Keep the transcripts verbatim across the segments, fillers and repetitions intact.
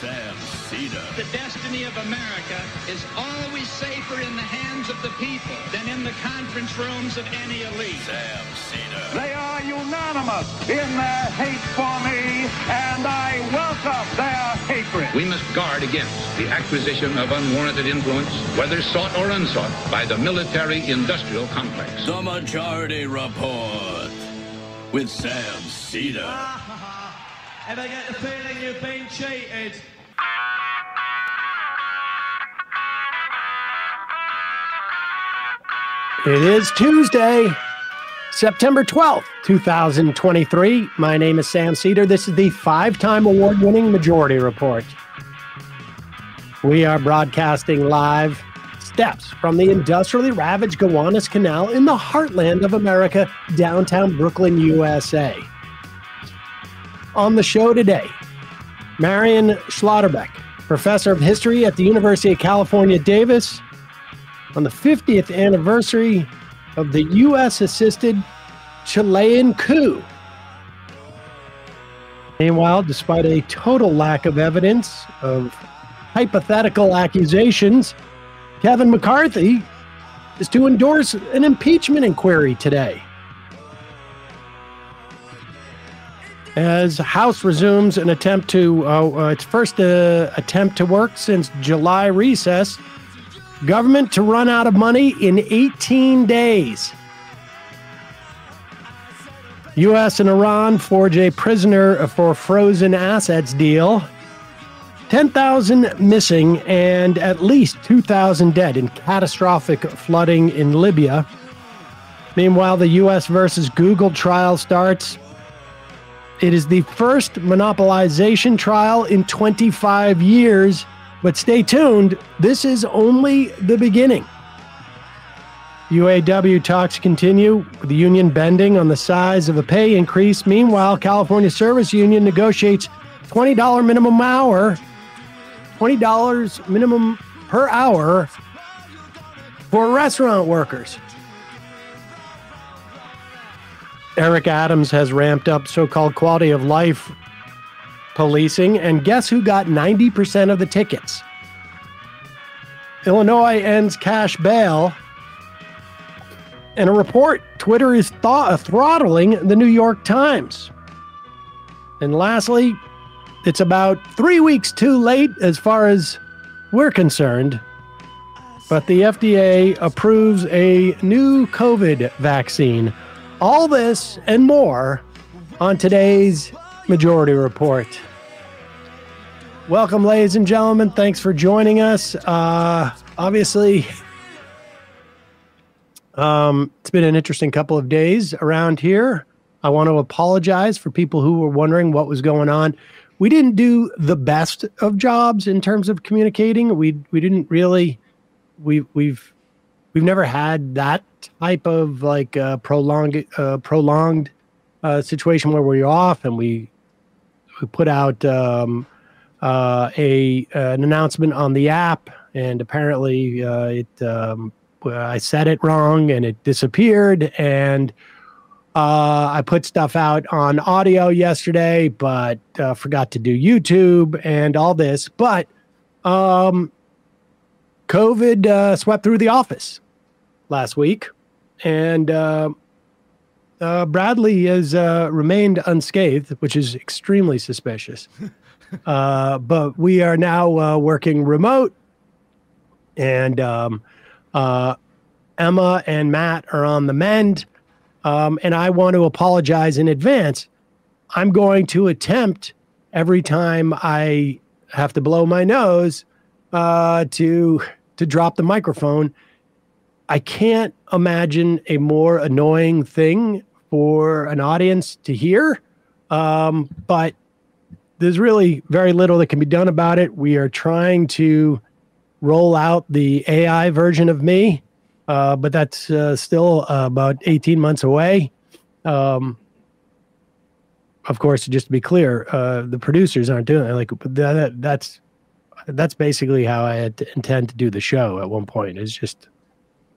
Sam Seder. The destiny of America is always safer in the hands of the people than in the conference rooms of any elite. Sam Seder. They are unanimous in their hate for me, and I welcome their hatred. We must guard against the acquisition of unwarranted influence, whether sought or unsought, by the military-industrial complex. The Majority Report with Sam Seder. Ever get the feeling you've been cheated? It is Tuesday, September twelfth, two thousand twenty-three. My name is Sam Seder. This is the five-time award-winning Majority Report. We are broadcasting live steps from the industrially ravaged Gowanus Canal in the heartland of America, downtown Brooklyn, U S A. On the show today, Marian Schlotterbeck, professor of history at the University of California, Davis, on the fiftieth anniversary of the U S-assisted Chilean coup. Meanwhile, despite a total lack of evidence of hypothetical accusations, Kevin McCarthy is to endorse an impeachment inquiry today, as House resumes an attempt to uh, uh, its first uh, attempt to work since July recess. Government to run out of money in eighteen days. U S and Iran forge a prisoner for frozen assets deal. ten thousand missing and at least two thousand dead in catastrophic flooding in Libya. Meanwhile, the U S versus Google trial starts. It is the first monopolization trial in twenty-five years, but stay tuned. This is only the beginning. U A W talks continue with the union bending on the size of a pay increase. Meanwhile, California Service Union negotiates twenty dollars minimum hour, twenty dollars minimum per hour for restaurant workers. Eric Adams has ramped up so-called quality of life policing, and guess who got ninety percent of the tickets? Illinois ends cash bail, and a report, Twitter is th- throttling the New York Times. And lastly, it's about three weeks too late as far as we're concerned, but the F D A approves a new COVID vaccine. All this and more on today's Majority Report. Welcome, ladies and gentlemen. Thanks for joining us. Uh, obviously, um, it's been an interesting couple of days around here. I want to apologize for people who were wondering what was going on. We didn't do the best of jobs in terms of communicating. We we didn't really. We we've we've never had that type of like uh, prolonged uh, prolonged uh, situation where we're off, and we we put out um, uh, a uh, an announcement on the app, and apparently uh, it um, I said it wrong, and it disappeared. And uh, I put stuff out on audio yesterday, but uh, forgot to do YouTube and all this. But um, COVID uh, swept through the office last week, and uh, uh, Bradley has uh, remained unscathed, which is extremely suspicious. Uh, but we are now uh, working remote, and um, uh, Emma and Matt are on the mend. Um, and I want to apologize in advance. I'm going to attempt every time I have to blow my nose uh, to to drop the microphone. I can't imagine a more annoying thing for an audience to hear, um, but there's really very little that can be done about it. We are trying to roll out the A I version of me, uh, but that's uh, still uh, about eighteen months away. Um, of course, just to be clear, uh, the producers aren't doing it. Like that, that's that's basically how I had to intend to do the show at one point. It's just.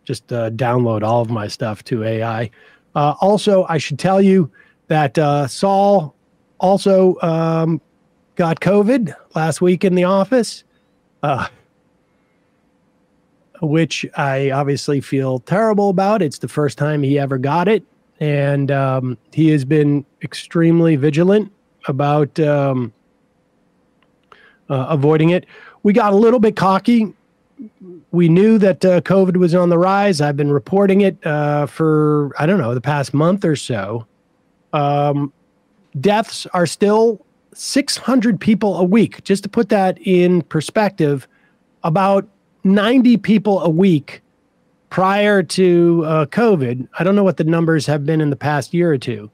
Just uh, download all of my stuff to A I. Uh, also, I should tell you that uh, Saul also um, got COVID last week in the office, uh, which I obviously feel terrible about. It's the first time he ever got it. And um, he has been extremely vigilant about um, uh, avoiding it. We got a little bit cocky. We knew that uh, COVID was on the rise. I've been reporting it uh, for, I don't know, the past month or so. Um, deaths are still six hundred people a week. Just to put that in perspective, about ninety people a week prior to uh, COVID. I don't know what the numbers have been in the past year or two,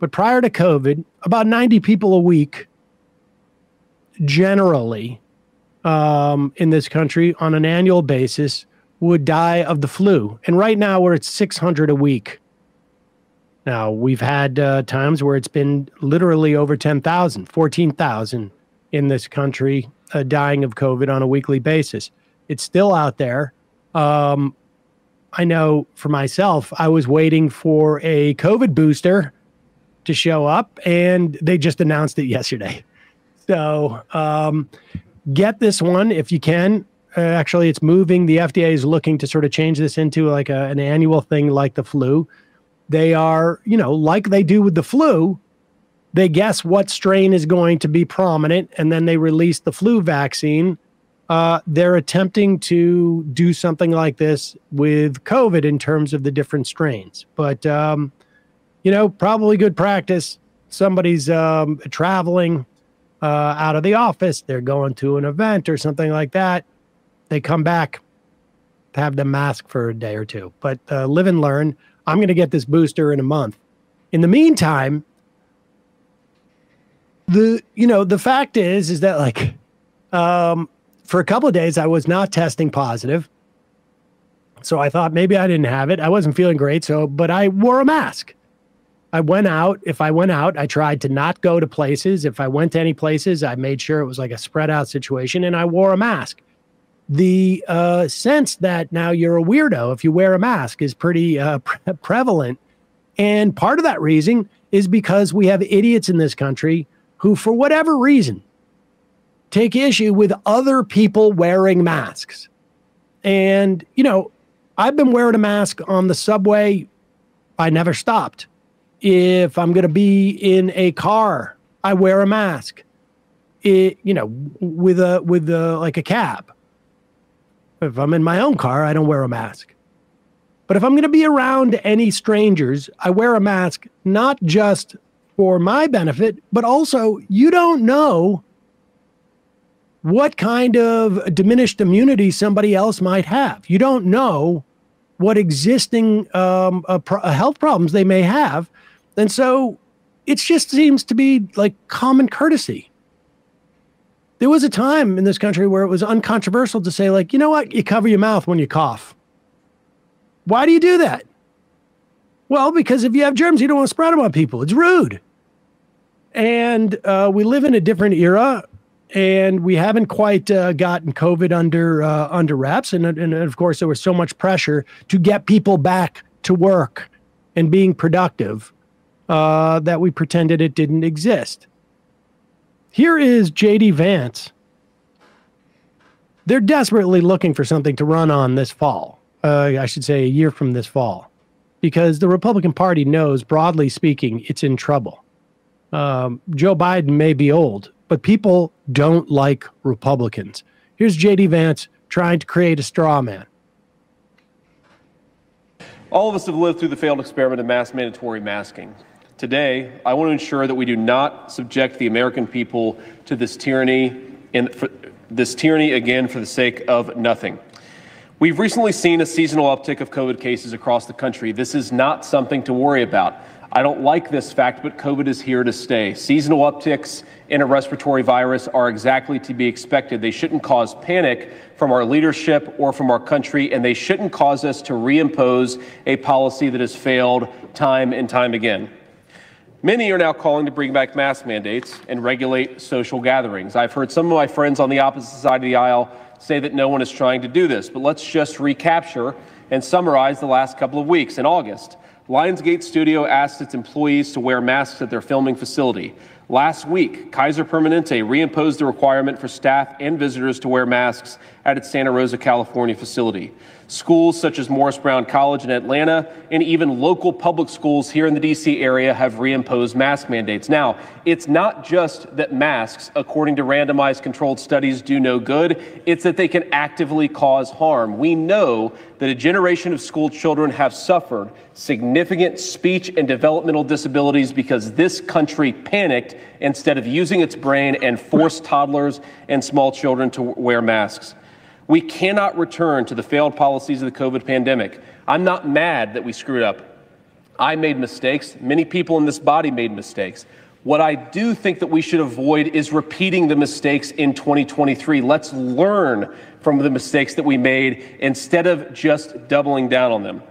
but prior to COVID, about ninety people a week generally um, in this country on an annual basis would die of the flu. And right now we're at six hundred a week. Now, we've had uh, times where it's been literally over ten thousand, fourteen thousand in this country uh, dying of COVID on a weekly basis. It's still out there. Um, I know for myself, I was waiting for a COVID booster to show up, and they just announced it yesterday. So um, get this one if you can. Uh, actually, it's moving. The F D A is looking to sort of change this into like a, an annual thing like the flu. They are, you know, like they do with the flu, they guess what strain is going to be prominent, and then they release the flu vaccine. Uh, they're attempting to do something like this with COVID in terms of the different strains. But, um, you know, probably good practice. Somebody's um, traveling uh, out of the office. They're going to an event or something like that. They come back, have the mask for a day or two. But uh, live and learn. I'm going to get this booster in a month. In the meantime, the, you know, the fact is, is that like, um, for a couple of days, I was not testing positive. So I thought maybe I didn't have it. I wasn't feeling great. So, but I wore a mask. I went out. If I went out, I tried to not go to places. If I went to any places, I made sure it was like a spread out situation and I wore a mask. The uh, sense that now you're a weirdo if you wear a mask is pretty uh, pre prevalent. And part of that reason is because we have idiots in this country who, for whatever reason, take issue with other people wearing masks. And, you know, I've been wearing a mask on the subway. I never stopped. If I'm going to be in a car, I wear a mask, it, you know, with a with a, like a cab. If I'm in my own car, I don't wear a mask. But if I'm going to be around any strangers, I wear a mask, not just for my benefit, but also you don't know what kind of diminished immunity somebody else might have. You don't know what existing um, uh, pro uh, health problems they may have. And so it just seems to be like common courtesy. There was a time in this country where it was uncontroversial to say, like, you know what? You cover your mouth when you cough. Why do you do that? Well, because if you have germs, you don't want to spread them on people. It's rude. And uh, we live in a different era, and we haven't quite uh, gotten COVID under uh, under wraps. And, and of course, there was so much pressure to get people back to work and being productive uh, that we pretended it didn't exist. Here is J D Vance. They're desperately looking for something to run on this fall. Uh, I should say a year from this fall, because the Republican Party knows, broadly speaking, it's in trouble. Um, Joe Biden may be old, but people don't like Republicans. Here's J D Vance trying to create a straw man. All of us have lived through the failed experiment of mass mandatory masking. Today, I want to ensure that we do not subject the American people to this tyranny, and for, this tyranny again for the sake of nothing. We've recently seen a seasonal uptick of COVID cases across the country. This is not something to worry about. I don't like this fact, but COVID is here to stay. Seasonal upticks in a respiratory virus are exactly to be expected. They shouldn't cause panic from our leadership or from our country, and they shouldn't cause us to reimpose a policy that has failed time and time again. Many are now calling to bring back mask mandates and regulate social gatherings. I've heard some of my friends on the opposite side of the aisle say that no one is trying to do this, but let's just recapture and summarize the last couple of weeks. In August, Lionsgate Studio asked its employees to wear masks at their filming facility. Last week, Kaiser Permanente reimposed the requirement for staff and visitors to wear masks at its Santa Rosa, California facility. Schools such as Morris Brown College in Atlanta and even local public schools here in the D C area have reimposed mask mandates. Now, it's not just that masks, according to randomized controlled studies, do no good. It's that they can actively cause harm. We know that a generation of school children have suffered significant speech and developmental disabilities because this country panicked instead of using its brain and forced toddlers and small children to wear masks. We cannot return to the failed policies of the COVID pandemic. I'm not mad that we screwed up. I made mistakes. Many people in this body made mistakes. What I do think that we should avoid is repeating the mistakes in twenty twenty-three. Let's learn from the mistakes that we made instead of just doubling down on them.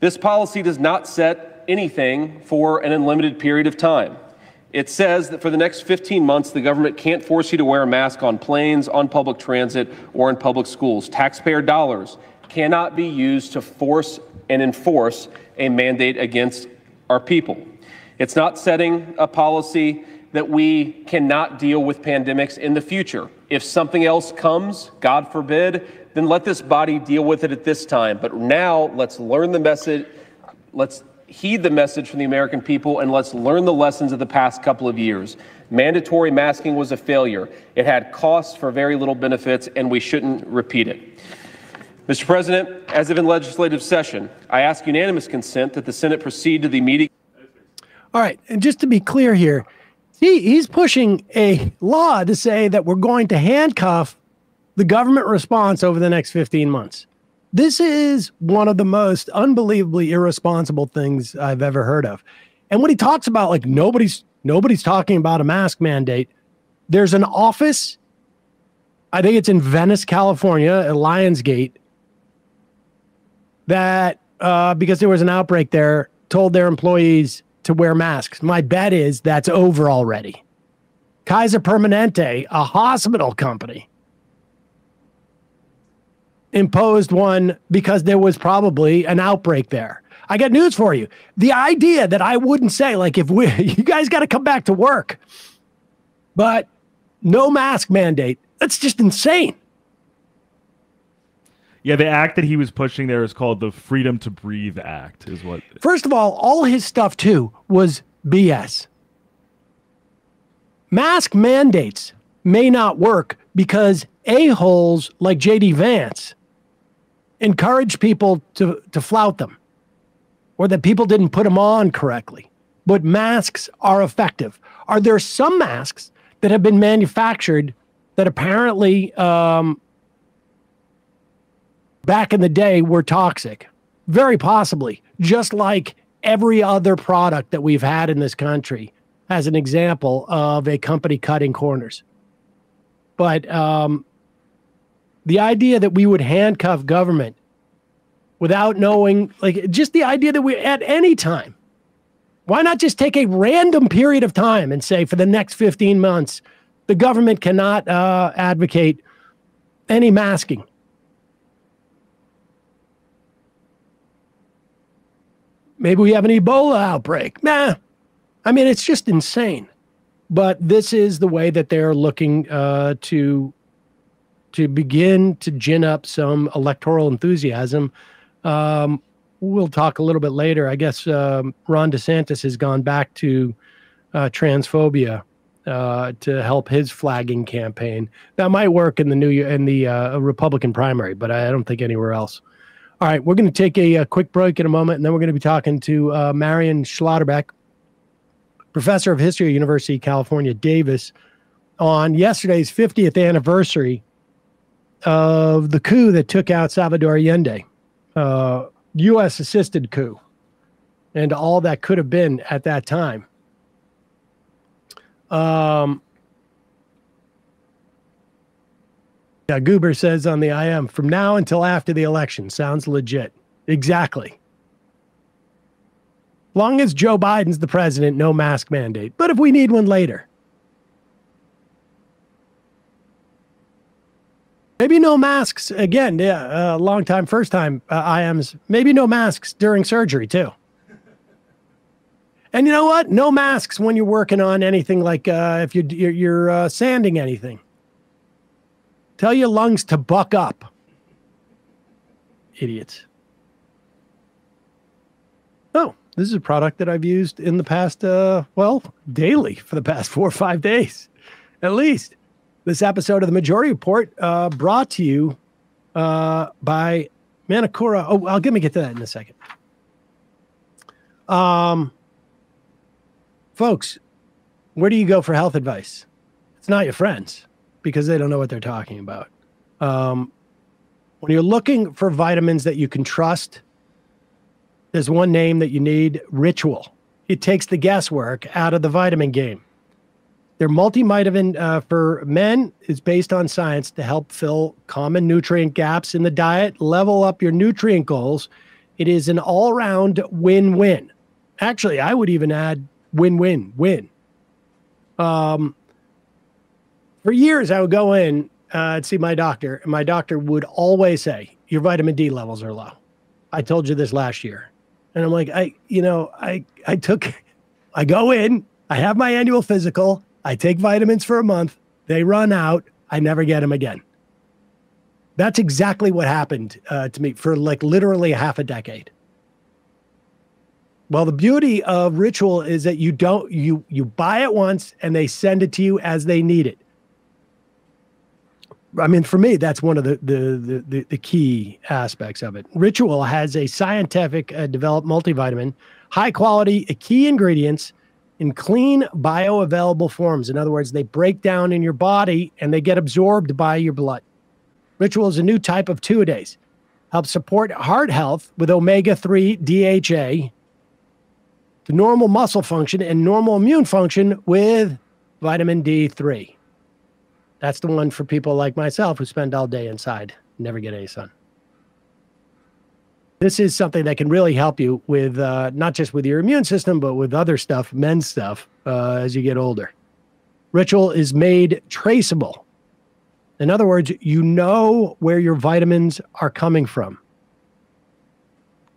This policy does not set anything for an unlimited period of time. It says that for the next fifteen months, the government can't force you to wear a mask on planes, on public transit, or in public schools. Taxpayer dollars cannot be used to force and enforce a mandate against our people. It's not setting a policy that we cannot deal with pandemics in the future. If something else comes, God forbid, then let this body deal with it at this time. But now let's learn the message. Let's heed the message from the American people, and let's learn the lessons of the past couple of years. Mandatory masking was a failure. It had costs for very little benefits, and we shouldn't repeat it. Mister President, as if in legislative session, I ask unanimous consent that the Senate proceed to the immediate. All right, and just to be clear here, he, he's pushing a law to say that we're going to handcuff the government response over the next fifteen months. This is one of the most unbelievably irresponsible things I've ever heard of. And when he talks about, like, nobody's nobody's talking about a mask mandate, there's an office, I think it's in Venice, California, at Lionsgate, that, uh, because there was an outbreak there, told their employees to wear masks. My bet is that's over already. Kaiser Permanente, a hospital company, imposed one because there was probably an outbreak there. I got news for you. The idea that I wouldn't say, like, if we, you guys got to come back to work, but no mask mandate, that's just insane. Yeah, the act that he was pushing there is called the Freedom to Breathe Act, is what. First of all, all his stuff, too, was B S. Mask mandates may not work because a-holes like J D Vance encourage people to, to flout them, or that people didn't put them on correctly. But masks are effective. Are there some masks that have been manufactured that apparently um, back in the day were toxic? Very possibly, just like every other product that we've had in this country as an example of a company cutting corners. But um, the idea that we would handcuff government without knowing, like, just the idea that we, at any time, why not just take a random period of time and say for the next fifteen months, the government cannot uh, advocate any masking? Maybe we have an Ebola outbreak. Nah, I mean, it's just insane. But this is the way that they're looking uh, to to begin to gin up some electoral enthusiasm. Um, we'll talk a little bit later. I guess um, Ron DeSantis has gone back to uh, transphobia uh, to help his flagging campaign. That might work in the new in the uh, Republican primary, but I don't think anywhere else. All right, we're going to take a, a quick break in a moment, and then we're going to be talking to uh, Marian Schlotterbeck, professor of history at University of California, Davis, on yesterday's fiftieth anniversary of the coup that took out Salvador Allende, uh, U S-assisted coup, and all that could have been at that time. Um, yeah, Goober says on the I M, from now until after the election, sounds legit. Exactly. Long as Joe Biden's the president, no mask mandate. But if we need one later, maybe no masks again. Yeah, uh, long time, first time uh, I Ms. Maybe no masks during surgery too. And you know what? No masks when you're working on anything, like uh, if you're, you're, you're uh, sanding anything. Tell your lungs to buck up. Idiots. Oh, this is a product that I've used in the past, uh, well, daily for the past four or five days, at least. This episode of the Majority Report uh, brought to you uh, by Manukora. Oh, I'll get me get to that in a second. Um, folks, where do you go for health advice? It's not your friends, because they don't know what they're talking about. Um, when you're looking for vitamins that you can trust, there's one name that you need, Ritual. It takes the guesswork out of the vitamin game. Their multivitamin uh, for men is based on science to help fill common nutrient gaps in the diet, level up your nutrient goals. It is an all-round win-win. Actually, I would even add win-win-win. Um, for years, I would go in uh, and see my doctor, and my doctor would always say, your vitamin D levels are low. I told you this last year. And I'm like, I, you know, I, I took, I go in, I have my annual physical, I take vitamins for a month, they run out, I never get them again. That's exactly what happened uh, to me for like literally half a decade. Well, the beauty of Ritual is that you don't, you, you buy it once and they send it to you as they need it. I mean, for me, that's one of the, the, the, the key aspects of it. Ritual has a scientific uh, developed multivitamin, high quality, key ingredients, in clean, bioavailable forms. In other words, they break down in your body and they get absorbed by your blood. Ritual is a new type of two-a-days. Helps support heart health with omega three D H A, the normal muscle function and normal immune function with vitamin D three. That's the one for people like myself who spend all day inside, never get any sun. This is something that can really help you with uh, not just with your immune system, but with other stuff, men's stuff, uh, as you get older. Ritual is made traceable. In other words, you know where your vitamins are coming from.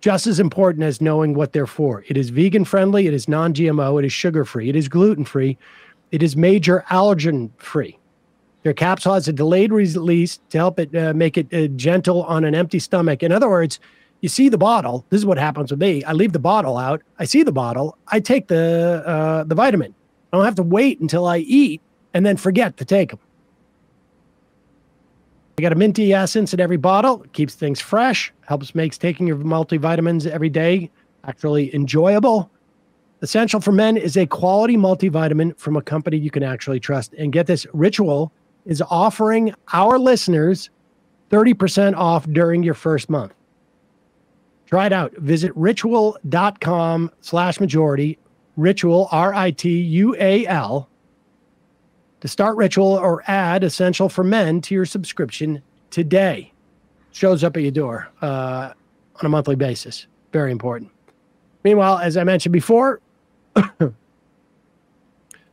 Just as important as knowing what they're for. It is vegan friendly. It is non G M O. It is sugar free. It is gluten free. It is major allergen free. Their capsule has a delayed release to help it uh, make it uh, gentle on an empty stomach. In other words, you see the bottle. This is what happens with me. I leave the bottle out. I see the bottle. I take the, uh, the vitamin. I don't have to wait until I eat and then forget to take them. I got a minty essence in every bottle. It keeps things fresh. Helps makes taking your multivitamins every day actually enjoyable. Essential for Men is a quality multivitamin from a company you can actually trust. And get this, Ritual is offering our listeners thirty percent off during your first month. Try it out. Visit ritual.com slash majority, Ritual, R I T U A L, to start Ritual or add Essential for Men to your subscription today. Shows up at your door uh, on a monthly basis. Very important. Meanwhile, as I mentioned before,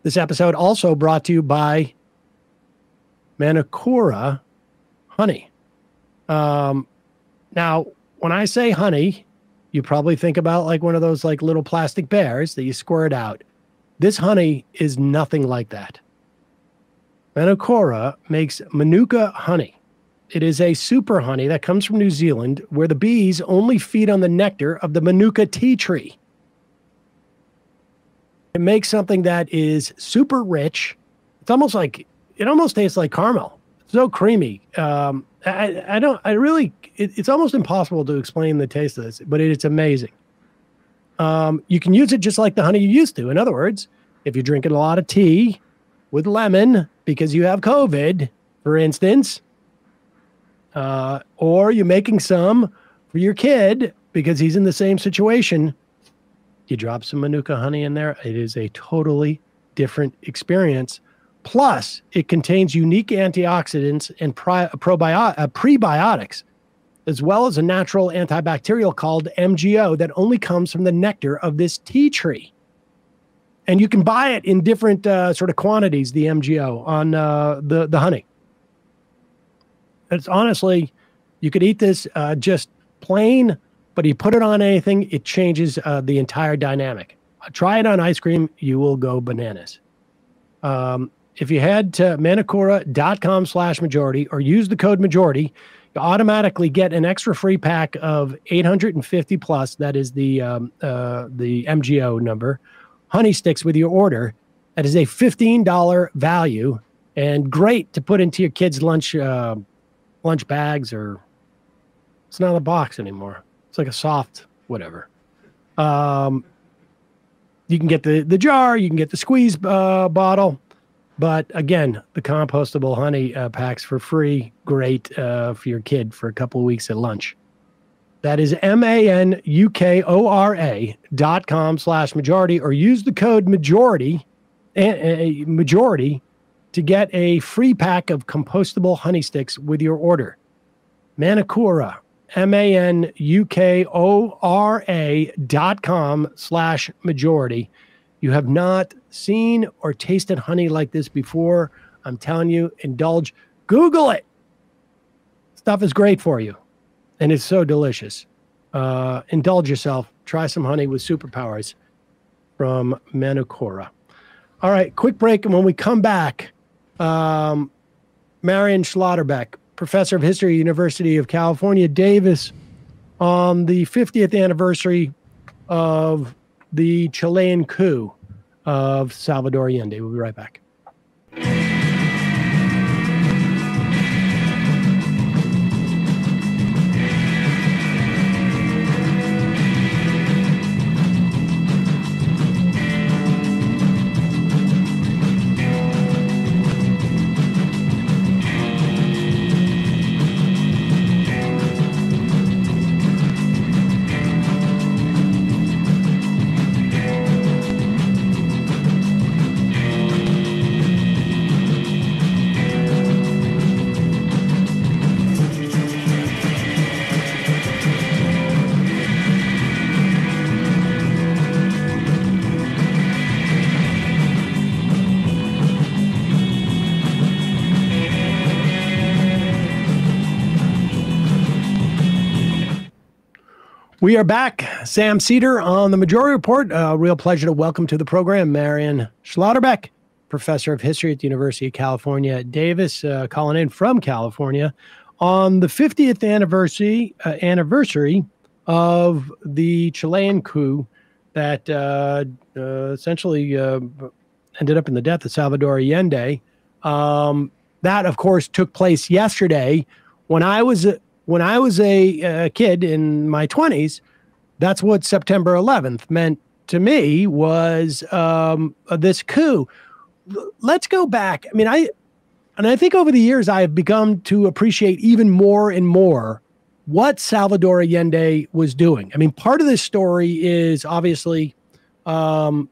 this episode also brought to you by Manukora honey. Um, now, when I say honey, you probably think about like one of those like little plastic bears that you squirt out. This honey is nothing like that. Manukora makes Manuka honey. It is a super honey that comes from New Zealand, where the bees only feed on the nectar of the Manuka tea tree. It makes something that is super rich. It's almost like, it almost tastes like caramel. It's so creamy. Um, I, I don't, I really, it, it's almost impossible to explain the taste of this, but it, it's amazing. Um, you can use it just like the honey you used to. In other words, if you're drinking a lot of tea with lemon because you have COVID, for instance, uh, or you're making some for your kid because he's in the same situation, you drop some Manuka honey in there. It is a totally different experience. Plus, it contains unique antioxidants and pri probio uh, prebiotics, as well as a natural antibacterial called M G O that only comes from the nectar of this tea tree. And you can buy it in different uh, sort of quantities, the M G O, on uh, the, the honey. It's honestly, you could eat this uh, just plain, but you put it on anything, it changes uh, the entire dynamic. Try it on ice cream. You will go bananas. Um, if you head to manukora.com slash majority or use the code majority, you automatically get an extra free pack of eight hundred fifty plus. That is the, um, uh, the M G O number. Honey sticks with your order. That is a fifteen dollar value and great to put into your kids' lunch, uh, lunch bags, or it's not a box anymore. It's like a soft whatever. Um, you can get the, the jar, you can get the squeeze uh, bottle, but again, the compostable honey uh, packs for free. Great uh, for your kid for a couple of weeks at lunch. That is M-A-N-U-K-O-R-A dot com slash majority, or use the code majority, a, a majority to get a free pack of compostable honey sticks with your order. Manukora, M-A-N-U-K-O-R-A dot com slash majority. You have not seen or tasted honey like this before. I'm telling you, indulge. Google it. Stuff is great for you. And it's so delicious. Uh, indulge yourself. Try some honey with superpowers from Manukora. All right, quick break. And when we come back, um, Marian Schlotterbeck, professor of history, University of California, Davis, on the fiftieth anniversary of the Chilean coup of Salvador Allende. We'll be right back. We are back. Sam Seder on the Majority Report. A uh, real pleasure to welcome to the program Marian Schlotterbeck, professor of history at the University of California at Davis, uh, calling in from California on the fiftieth anniversary uh, anniversary of the Chilean coup that uh, uh, essentially uh, ended up in the death of Salvador Allende. Um, that, of course, took place yesterday. When I was uh, When I was a, a kid in my twenties, that's what September eleventh meant to me, was um, this coup. L- let's go back. I mean, I, and I think over the years, I've begun to appreciate even more and more what Salvador Allende was doing. I mean, part of this story is obviously um,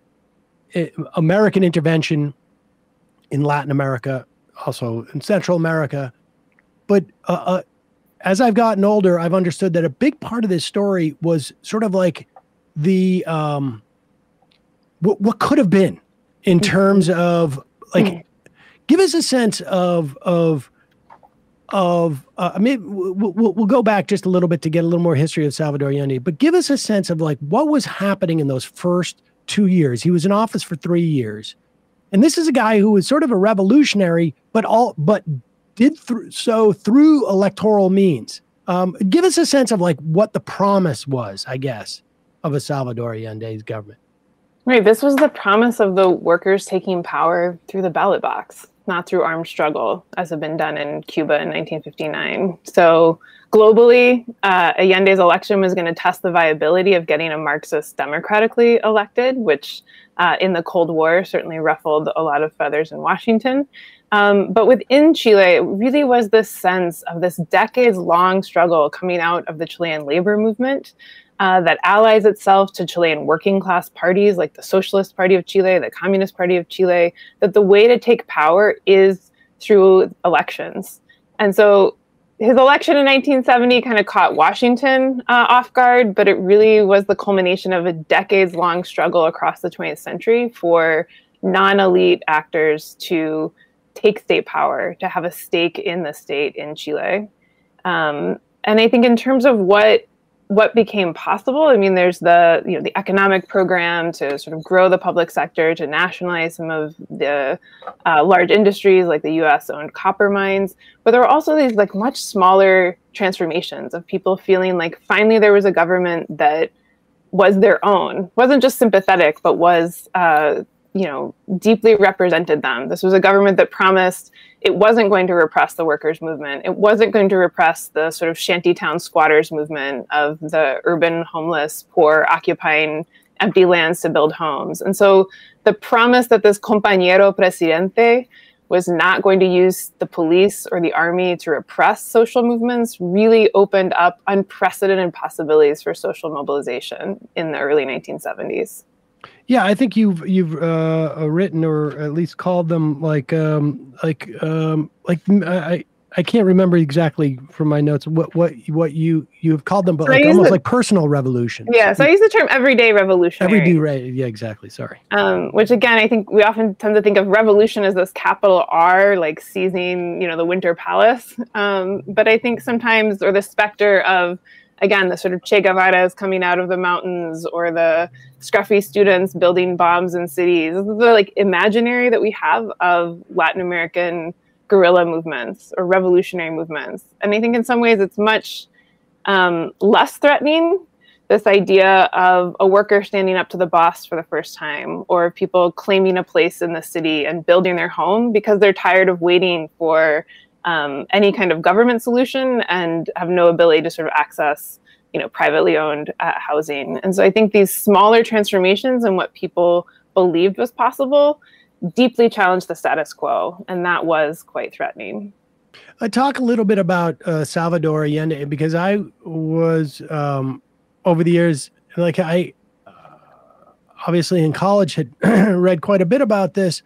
it, American intervention in Latin America, also in Central America, but uh, uh as I've gotten older, I've understood that a big part of this story was sort of like the um, what, what could have been in terms of like, give us a sense of of of. Uh, I mean, we'll, we'll go back just a little bit to get a little more history of Salvador Allende, but give us a sense of like what was happening in those first two years. He was in office for three years, and this is a guy who was sort of a revolutionary, but all but. did th- so through electoral means. Um, give us a sense of like what the promise was, I guess, of a Salvador Allende's government. Right, this was the promise of the workers taking power through the ballot box, not through armed struggle, as had been done in Cuba in nineteen fifty-nine. So globally, uh, Allende's election was going to test the viability of getting a Marxist democratically elected, which uh, in the Cold War certainly ruffled a lot of feathers in Washington. Um, but within Chile, it really was this sense of this decades-long struggle coming out of the Chilean labor movement uh, that allies itself to Chilean working-class parties like the Socialist Party of Chile, the Communist Party of Chile, that the way to take power is through elections. And so his election in nineteen seventy kind of caught Washington uh, off guard, but it really was the culmination of a decades-long struggle across the twentieth century for non-elite actors to take state power, to have a stake in the state in Chile. Um, and I think in terms of what what became possible. I mean, there's the, you know, the economic program to sort of grow the public sector, to nationalize some of the uh, large industries like the U S owned copper mines. But there were also these like much smaller transformations of people feeling like finally there was a government that was their own, wasn't just sympathetic, but was, uh, you know, deeply represented them. This was a government that promised it wasn't going to repress the workers' movement. It wasn't going to repress the sort of shantytown squatters movement of the urban homeless poor occupying empty lands to build homes. And so the promise that this compañero presidente was not going to use the police or the army to repress social movements really opened up unprecedented possibilities for social mobilization in the early nineteen seventies. Yeah, I think you've you've uh, written or at least called them like um, like um, like I I can't remember exactly from my notes what what what you you have called them, but so like almost the, like personal revolution. Yeah, so I use the term everyday revolutionary. Everyday, right? Yeah, exactly. Sorry. Um, which again, I think we often tend to think of revolution as this capital R, like seizing, you know, the Winter Palace. Um, but I think sometimes, or the specter of, again, the sort of Che Guevaras coming out of the mountains, or the scruffy students building bombs in cities. This is the like imaginary that we have of Latin American guerrilla movements or revolutionary movements. And I think in some ways it's much um, less threatening, this idea of a worker standing up to the boss for the first time, or people claiming a place in the city and building their home because they're tired of waiting for Um, any kind of government solution and have no ability to sort of access, you know, privately owned uh, housing. And so I think these smaller transformations and what people believed was possible deeply challenged the status quo. And that was quite threatening. I talk a little bit about uh, Salvador Allende, because I was um, over the years, like I uh, obviously in college had read quite a bit about this.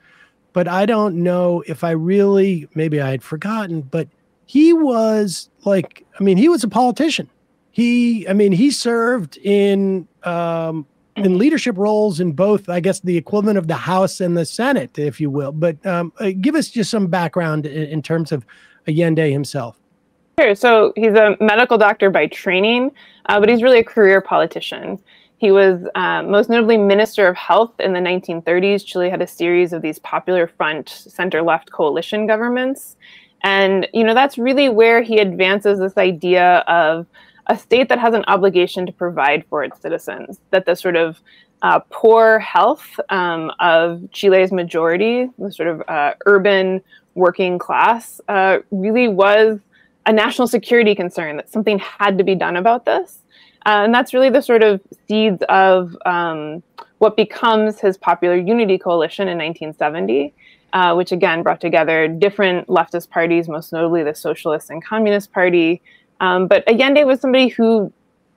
But I don't know if I really, maybe I had forgotten, but he was like, I mean, he was a politician. He, I mean, he served in, um, in leadership roles in both, I guess, the equivalent of the House and the Senate, if you will. But um, uh, give us just some background in, in terms of Allende himself. Sure. So he's a medical doctor by training, uh, but he's really a career politician. He was uh, most notably Minister of Health in the nineteen thirties. Chile had a series of these popular front center-left coalition governments. And, you know, that's really where he advances this idea of a state that has an obligation to provide for its citizens, that the sort of uh, poor health um, of Chile's majority, the sort of uh, urban working class, uh, really was a national security concern, that something had to be done about this. Uh, and that's really the sort of seeds of um, what becomes his Popular Unity Coalition in nineteen seventy, uh, which again brought together different leftist parties, most notably the Socialist and Communist Party. Um, but Allende was somebody who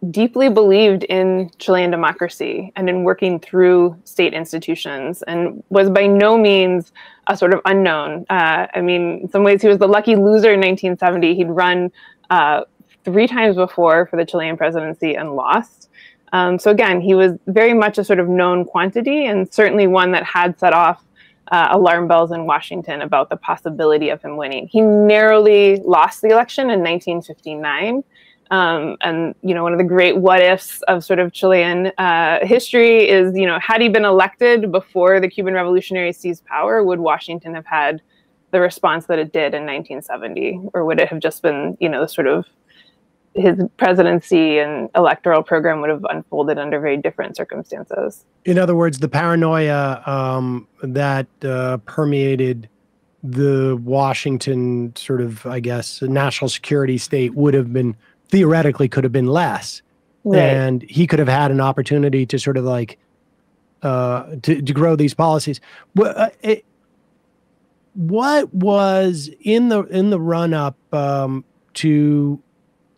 deeply believed in Chilean democracy and in working through state institutions, and was by no means a sort of unknown. Uh, I mean, in some ways he was the lucky loser in nineteen seventy. He'd run uh, three times before for the Chilean presidency and lost. Um, so again, he was very much a sort of known quantity, and certainly one that had set off uh, alarm bells in Washington about the possibility of him winning. He narrowly lost the election in nineteen fifty-nine. Um, and, you know, one of the great what ifs of sort of Chilean uh, history is, you know, had he been elected before the Cuban revolutionaries seized power, would Washington have had the response that it did in nineteen seventy? Or would it have just been, you know, the sort of his presidency and electoral program would have unfolded under very different circumstances. In other words, the paranoia um, that uh, permeated the Washington sort of, I guess, national security state would have been, theoretically could have been less. Right. And he could have had an opportunity to sort of like, uh, to, to grow these policies. Well, uh, it, what was in the, in the run up um, to,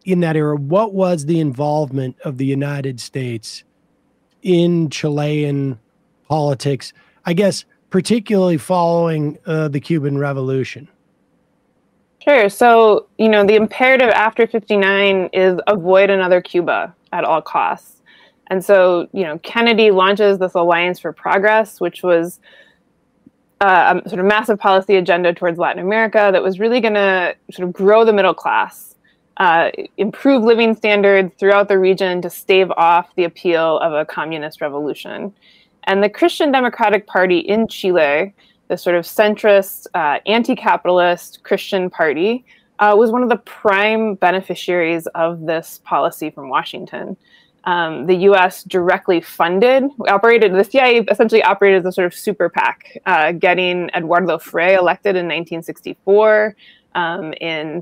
in that era, what was the involvement of the United States in Chilean politics, I guess, particularly following uh, the Cuban Revolution? Sure. So, you know, the imperative after fifty-nine is avoid another Cuba at all costs. And so, you know, Kennedy launches this Alliance for Progress, which was uh, a sort of massive policy agenda towards Latin America that was really going to sort of grow the middle class. uh, improve living standards throughout the region to stave off the appeal of a communist revolution. And the Christian Democratic Party in Chile, the sort of centrist, uh, anti-capitalist Christian party, uh, was one of the prime beneficiaries of this policy from Washington. Um, the U S directly funded, operated, the C I A essentially operated as a sort of super PAC, uh, getting Eduardo Frei elected in nineteen sixty-four, um, in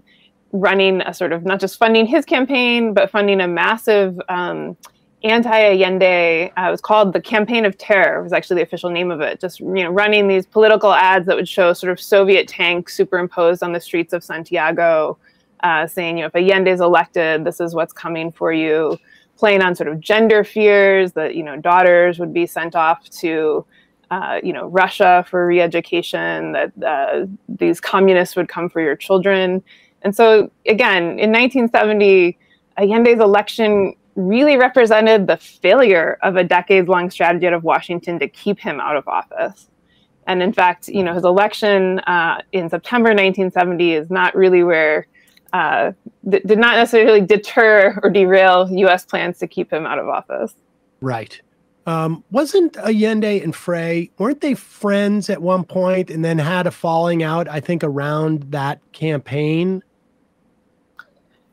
running a sort of, not just funding his campaign, but funding a massive um, anti-Allende, uh, it was called the Campaign of Terror, was actually the official name of it, just you know, running these political ads that would show sort of Soviet tanks superimposed on the streets of Santiago, uh, saying, you know, if Allende is elected, this is what's coming for you. Playing on sort of gender fears that, you know, daughters would be sent off to, uh, you know, Russia for re-education, that uh, these communists would come for your children. And so, again, in nineteen seventy, Allende's election really represented the failure of a decades-long strategy out of Washington to keep him out of office. And in fact, you know, his election uh, in September nineteen seventy is not really where Uh, th did not necessarily deter or derail U S plans to keep him out of office. Right. Um, wasn't Allende and Frei, weren't they friends at one point and then had a falling out, I think, around that campaign?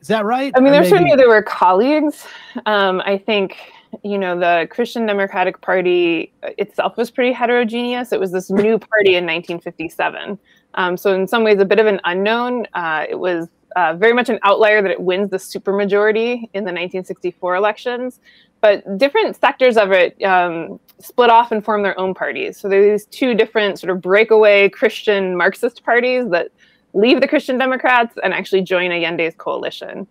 Is that right? I mean, there's certainly they were colleagues. Um, I think, you know, the Christian Democratic Party itself was pretty heterogeneous. It was this new party in nineteen fifty-seven. Um, so in some ways, a bit of an unknown. Uh, it was Uh, very much an outlier that it wins the supermajority in the nineteen sixty-four elections, but different sectors of it um, split off and form their own parties. So there are these two different sort of breakaway Christian Marxist parties that leave the Christian Democrats and actually join Allende's coalition.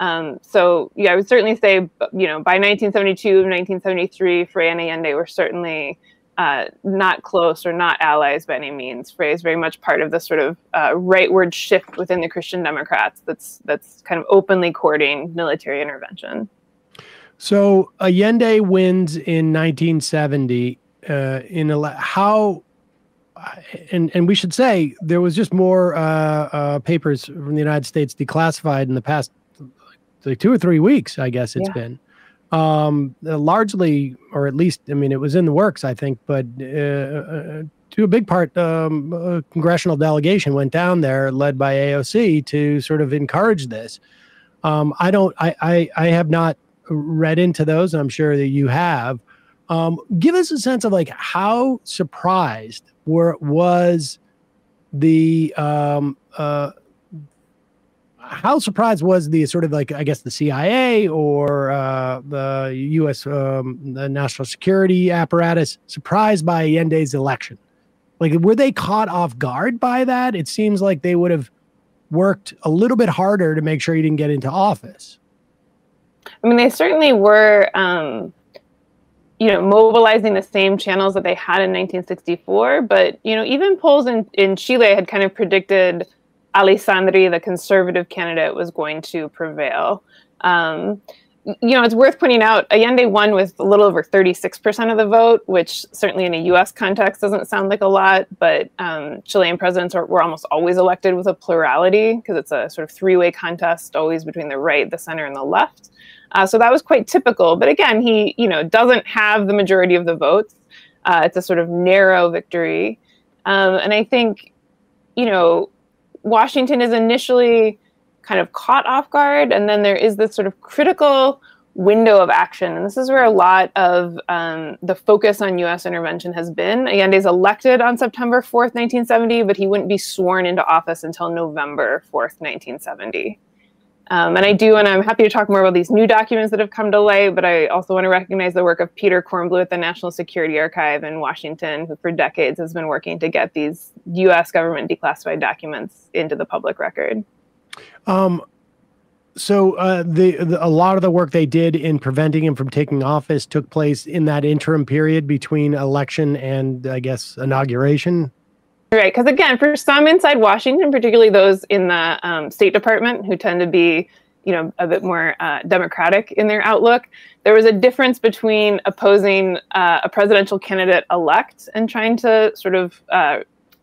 Um, so yeah, I would certainly say, you know, by nineteen seventy-two, nineteen seventy-three, Frei and Allende were certainly Uh, not close or not allies by any means. Frei is very much part of the sort of uh, rightward shift within the Christian Democrats that's that's kind of openly courting military intervention. So Allende wins in nineteen seventy. Uh, in how, and and we should say there was just more uh, uh, papers from the United States declassified in the past like two or three weeks. I guess it's yeah. been. Um, uh, largely, or at least, I mean, it was in the works, I think, but uh, uh, to a big part, um, a congressional delegation went down there, led by A O C, to sort of encourage this. Um, I don't, I, I, I have not read into those, and I'm sure that you have. Um, give us a sense of like how surprised were was the um, uh, how surprised was the sort of like, I guess, the C I A or uh, the U S Um, the national security apparatus surprised by Allende's election? Like, were they caught off guard by that? It seems like they would have worked a little bit harder to make sure he didn't get into office. I mean, they certainly were, um, you know, mobilizing the same channels that they had in nineteen sixty-four. But, you know, even polls in, in Chile had kind of predicted Alessandri, the conservative candidate, was going to prevail. Um, you know, it's worth pointing out, Allende won with a little over thirty-six percent of the vote, which certainly in a U S context doesn't sound like a lot, but um, Chilean presidents are, were almost always elected with a plurality because it's a sort of three-way contest always between the right, the center, and the left. Uh, so that was quite typical. But again, he, you know, doesn't have the majority of the votes. Uh, it's a sort of narrow victory. Um, and I think, you know, Washington is initially kind of caught off guard, and then there is this sort of critical window of action. And this is where a lot of um, the focus on U S intervention has been. Allende's elected on September fourth, nineteen seventy, but he wouldn't be sworn into office until November fourth, nineteen seventy. Um, and I do, and I'm happy to talk more about these new documents that have come to light, but I also want to recognize the work of Peter Kornbluh at the National Security Archive in Washington, who for decades has been working to get these U S government declassified documents into the public record. Um, so uh, the, the, a lot of the work they did in preventing him from taking office took place in that interim period between election and, I guess, inauguration? Right, because again, for some inside Washington, particularly those in the um, State Department who tend to be, you know, a bit more uh, democratic in their outlook, there was a difference between opposing uh, a presidential candidate elect and trying to sort of uh,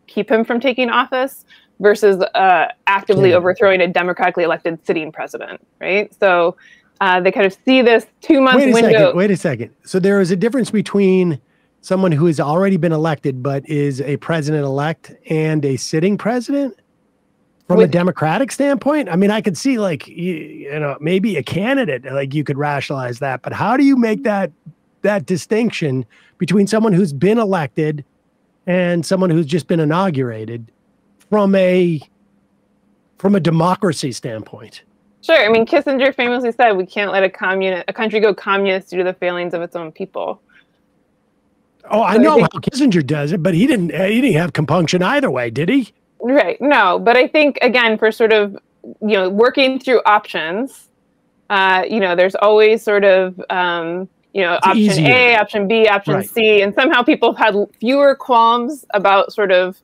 keep him from taking office versus uh, actively yeah. overthrowing a democratically elected sitting president, right? So uh, they kind of see this two-month window. Wait a second, wait a second. So there is a difference between someone who has already been elected but is a president-elect and a sitting president? From With, a democratic standpoint? I mean, I could see, like, you, you know, maybe a candidate, like, you could rationalize that. But how do you make that that distinction between someone who's been elected and someone who's just been inaugurated from a from a democracy standpoint? Sure. I mean, Kissinger famously said, we can't let a communi- a country go communist due to the failings of its own people. Oh, I so know I think- how Kissinger does it, but he didn't, he didn't have compunction either way, did he? Right. No, but I think, again, for sort of, you know, working through options, uh, you know, there's always sort of, um, you know, it's option easier. A, option B, option right. C. And somehow people have had fewer qualms about sort of,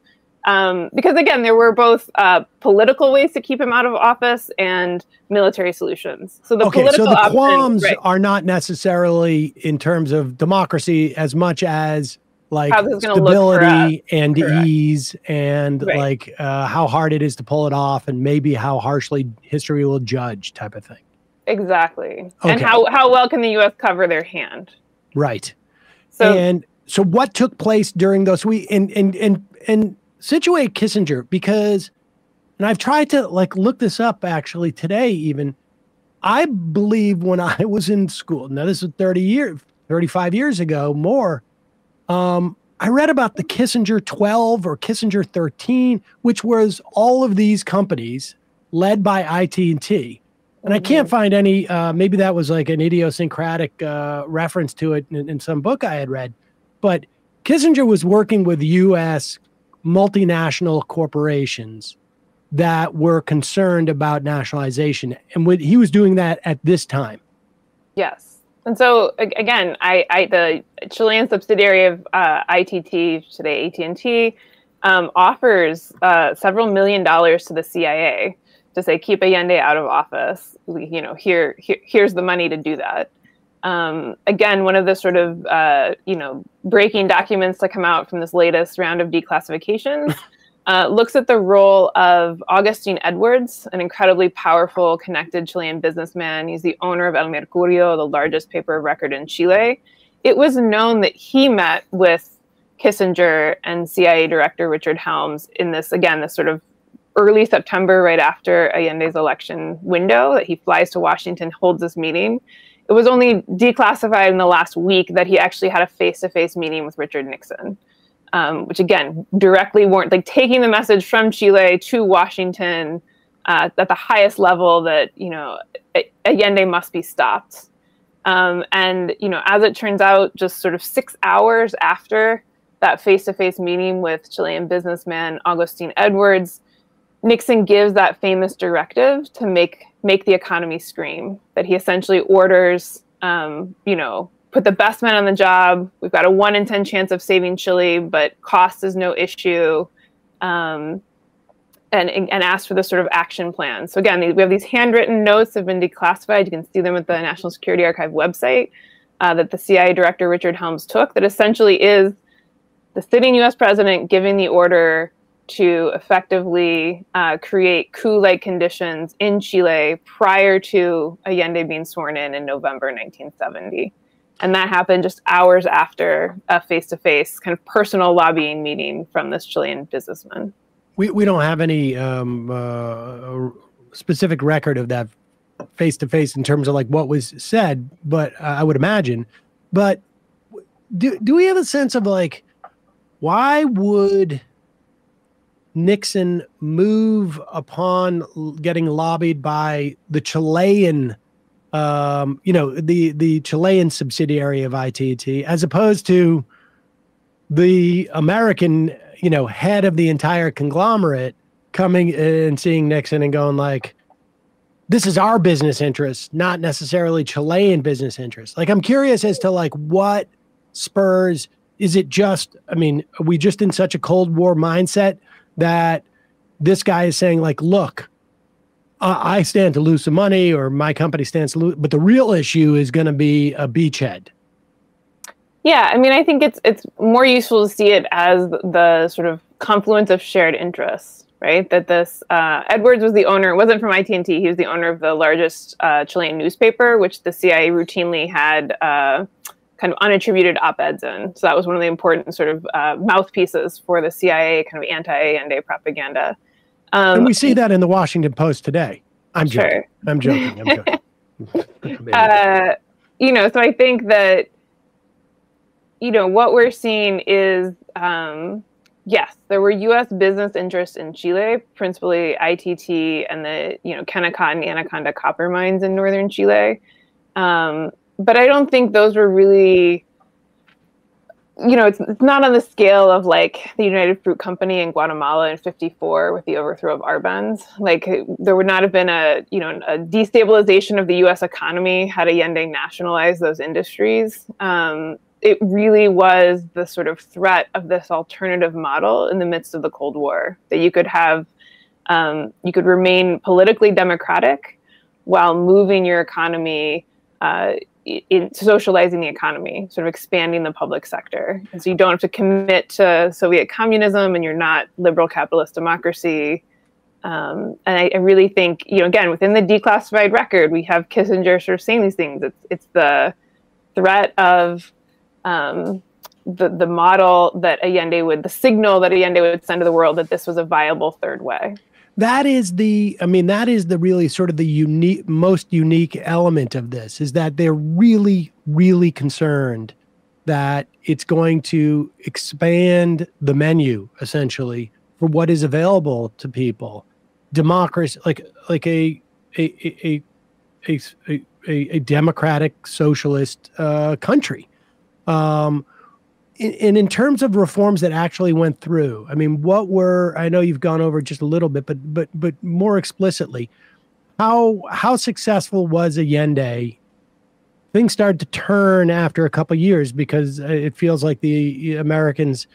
um, because, again, there were both uh, political ways to keep him out of office and military solutions. So the okay, political so the qualms option, right. are not necessarily in terms of democracy as much as like stability and Correct. ease and right. like uh, how hard it is to pull it off and maybe how harshly history will judge type of thing. Exactly. Okay. And how, how well can the U S cover their hand? Right. So And so what took place during those we and and and and situate Kissinger, because and I've tried to like look this up actually today even. I believe when I was in school, now this was thirty years, thirty-five years ago, more Um, I read about the Kissinger twelve or Kissinger thirteen, which was all of these companies led by I T T. And I can't find any, uh, maybe that was like an idiosyncratic uh, reference to it in, in some book I had read. But Kissinger was working with U S multinational corporations that were concerned about nationalization. And with, he was doing that at this time. Yes. And so again, I, I, the Chilean subsidiary of uh, I T T, today A T and T, um, offers uh, several million dollars to the C I A to say keep Allende out of office. We, you know, here, here, here's the money to do that. Um, again, one of the sort of uh, you know breaking documents to come out from this latest round of declassifications uh, looks at the role of Augustine Edwards, an incredibly powerful, connected Chilean businessman. He's the owner of El Mercurio, the largest paper of record in Chile. It was known that he met with Kissinger and C I A Director Richard Helms in this, again, this sort of early September, right after Allende's election window, that he flies to Washington, holds this meeting. It was only declassified in the last week that he actually had a face-to-face meeting with Richard Nixon. Um, which again directly warrant like taking the message from Chile to Washington uh, at the highest level that you know Allende must be stopped. Um, and you know, as it turns out, just sort of six hours after that face-to-face meeting with Chilean businessman Augustine Edwards, Nixon gives that famous directive to make make the economy scream. That he essentially orders, um, you know. Put the best men on the job. We've got a one in ten chance of saving Chile, but cost is no issue. Um, and and ask for this sort of action plan. So again, we have these handwritten notes that have been declassified. You can see them at the National Security Archive website uh, that the C I A Director Richard Helms took. That essentially is the sitting U S president giving the order to effectively uh, create coup-like conditions in Chile prior to Allende being sworn in in November nineteen seventy. And that happened just hours after a face-to-face kind of personal lobbying meeting from this Chilean businessman. We we don't have any um, uh, specific record of that face-to-face in terms of like what was said, but uh, I would imagine. But do do we have a sense of like why would Nixon move upon getting lobbied by the Chilean? Um, you know, the, the Chilean subsidiary of I T T, as opposed to the American, you know, head of the entire conglomerate coming and seeing Nixon and going like, this is our business interests, not necessarily Chilean business interests. Like, I'm curious as to like what spurs, is it just, I mean, are we just in such a Cold War mindset that this guy is saying like, look, Uh, I stand to lose some money or my company stands to lose, but the real issue is going to be a beachhead. Yeah, I mean, I think it's it's more useful to see it as the sort of confluence of shared interests, right? That this, uh, Edwards was the owner, it wasn't from I T T, he was the owner of the largest uh, Chilean newspaper, which the C I A routinely had uh, kind of unattributed op-eds in. So that was one of the important sort of uh, mouthpieces for the C I A kind of anti-Allende propaganda. Um, and we see that in the Washington Post today. I'm sure. joking, I'm joking, I'm joking. uh, you know, so I think that, you know, what we're seeing is, um, yes, there were U S business interests in Chile, principally I T T and the, you know, Kennecott and Anaconda copper mines in northern Chile. Um, but I don't think those were really, you know, it's, it's not on the scale of like the United Fruit Company in Guatemala in fifty-four with the overthrow of Arbenz. Like there would not have been a, you know, a destabilization of the U S economy had Allende nationalized those industries. Um, It really was the sort of threat of this alternative model in the midst of the Cold War, that you could have, um, you could remain politically democratic while moving your economy, uh, in socializing the economy, sort of expanding the public sector. And so you don't have to commit to Soviet communism and you're not liberal capitalist democracy. Um, and I, I really think, you know, again, within the declassified record, we have Kissinger sort of saying these things. It's, it's the threat of Um, the, the model that Allende would, the signal that Allende would send to the world that this was a viable third way. That is the, I mean, that is the really sort of the unique, most unique element of this, is that they're really, really concerned that it's going to expand the menu, essentially, for what is available to people. Democracy, like, like a, a, a, a, a, a democratic socialist uh, country. Um, and in, in terms of reforms that actually went through, I mean, what were, I know you've gone over just a little bit, but, but, but more explicitly, how, how successful was Allende? Things started to turn after a couple of years because it feels like the Americans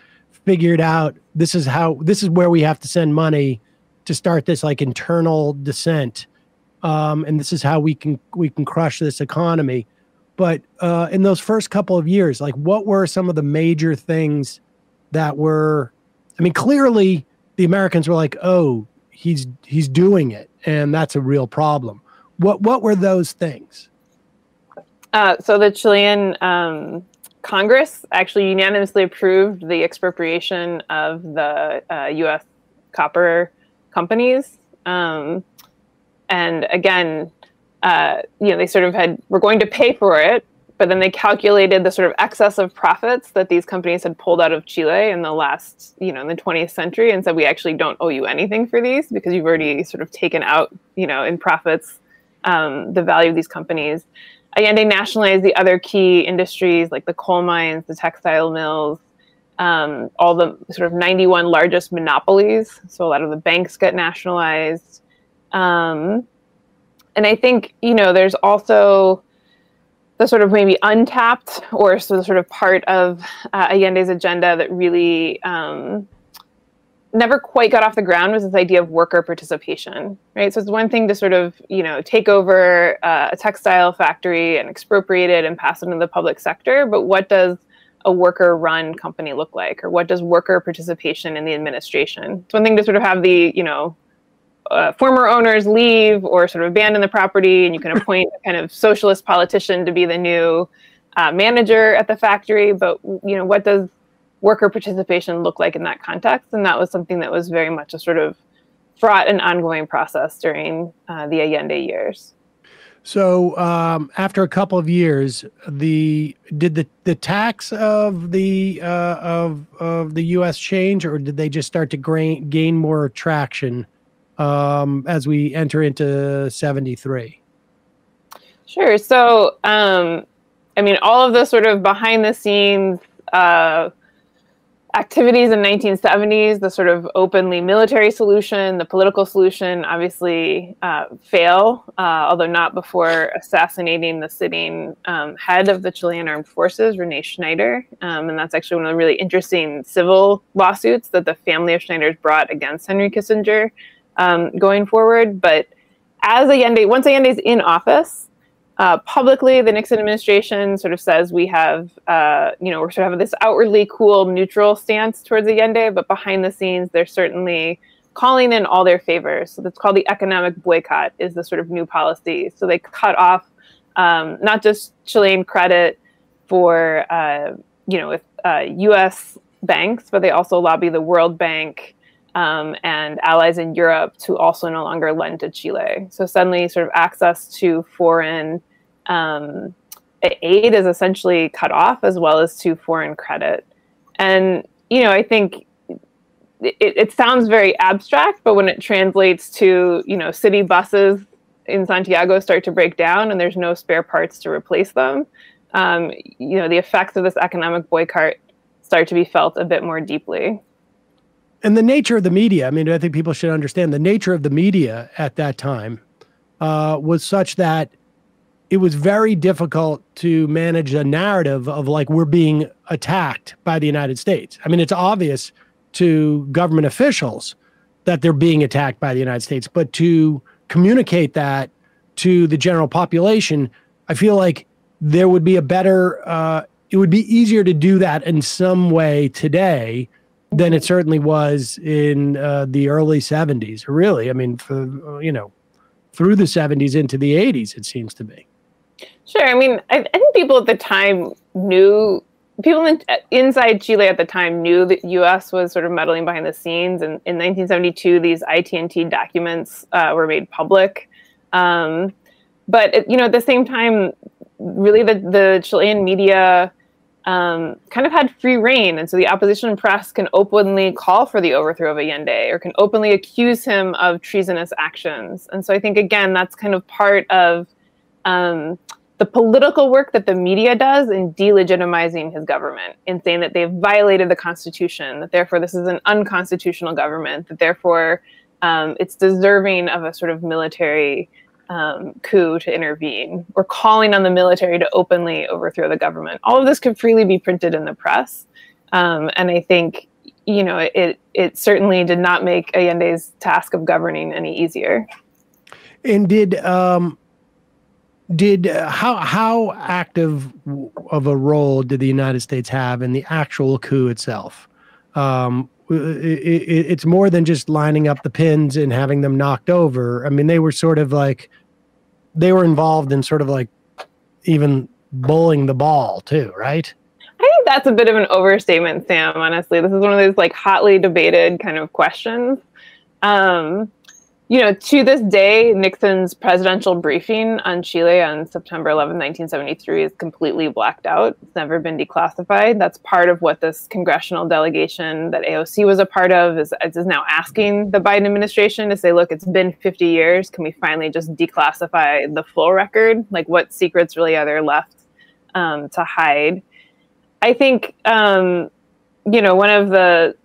figured out this is how, this is where we have to send money to start this like internal dissent. Um, and this is how we can, we can crush this economy. But uh, in those first couple of years, like what were some of the major things that were, I mean, clearly the Americans were like, oh, he's, he's doing it. And that's a real problem. What, what were those things? Uh, so the Chilean um, Congress actually unanimously approved the expropriation of the uh, U S copper companies. Um, and again, Uh, you know, they sort of had, were going to pay for it, but then they calculated the sort of excess of profits that these companies had pulled out of Chile in the last, you know, in the twentieth century, and said, we actually don't owe you anything for these because you've already sort of taken out, you know, in profits, um, the value of these companies. Allende nationalized the other key industries like the coal mines, the textile mills, um, all the sort of ninety-one largest monopolies. So a lot of the banks get nationalized. Um, And I think, you know, there's also the sort of maybe untapped or sort of part of uh, Allende's agenda that really um, never quite got off the ground was this idea of worker participation, right? So it's one thing to sort of, you know, take over uh, a textile factory and expropriate it and pass it into the public sector. But what does a worker-run company look like? Or what does worker participation in the administration? It's one thing to sort of have the, you know, Uh, former owners leave or sort of abandon the property, and you can appoint a kind of socialist politician to be the new uh, manager at the factory. But, you know, what does worker participation look like in that context? And that was something that was very much a sort of fraught and ongoing process during uh, the Allende years. So um, after a couple of years, the did the the tax of the uh, of of the U S change, or did they just start to gain gain more traction Um, as we enter into seventy-three? Sure. So, um, I mean, all of the sort of behind the scenes uh, activities in nineteen seventies, the sort of openly military solution, the political solution, obviously uh, fail, uh, although not before assassinating the sitting um, head of the Chilean Armed Forces, René Schneider. Um, and that's actually one of the really interesting civil lawsuits that the family of Schneider's brought against Henry Kissinger Um, going forward. But as Allende, once Allende's in office, uh, publicly, the Nixon administration sort of says we have, uh, you know, we're sort of having this outwardly cool, neutral stance towards Allende, but behind the scenes, they're certainly calling in all their favors. So that's called the economic boycott, is the sort of new policy. So they cut off um, not just Chilean credit for, uh, you know, if, uh, U S banks, but they also lobby the World Bank um, and allies in Europe to also no longer lend to Chile. So suddenly sort of access to foreign um, aid is essentially cut off, as well as to foreign credit. And, you know, I think it, it sounds very abstract, but when it translates to, you know, city buses in Santiago start to break down and there's no spare parts to replace them, um, you know, the effects of this economic boycott start to be felt a bit more deeply. And the nature of the media, I mean, I think people should understand the nature of the media at that time uh, was such that it was very difficult to manage a narrative of like, we're being attacked by the United States. I mean, it's obvious to government officials that they're being attacked by the United States, but to communicate that to the general population, I feel like there would be a better uh, it would be easier to do that in some way today than it certainly was in uh, the early seventies. Really, I mean, for, you know, through the seventies into the eighties, it seems to be. Sure. I mean, I, I think people at the time knew, people in, inside Chile at the time knew that U S was sort of meddling behind the scenes. And in nineteen seventy-two, these I T T documents uh, were made public. Um, but, it, you know, at the same time, really the, the Chilean media Um, kind of had free reign, and so the opposition press can openly call for the overthrow of Allende or can openly accuse him of treasonous actions. And so I think, again, that's kind of part of um, the political work that the media does in delegitimizing his government, in saying that they've violated the Constitution, that therefore this is an unconstitutional government, that therefore um, it's deserving of a sort of military Um, coup to intervene, or calling on the military to openly overthrow the government. All of this could freely be printed in the press. Um, and I think, you know, it, it certainly did not make Allende's task of governing any easier. And did, um, did uh, how, how active of a role did the United States have in the actual coup itself? Um, it, it, it's more than just lining up the pins and having them knocked over. I mean, they were sort of like, they were involved in sort of like even bowling the ball too, right? I think that's a bit of an overstatement, Sam, honestly. This is one of those like hotly debated kind of questions. Um, you know, to this day, Nixon's presidential briefing on Chile on September eleventh, nineteen seventy-three is completely blacked out. It's never been declassified. That's part of what this congressional delegation that A O C was a part of is, is now asking the Biden administration to say, look, it's been fifty years. Can we finally just declassify the full record? Like, what secrets really are there left um, to hide? I think, um, you know, one of the...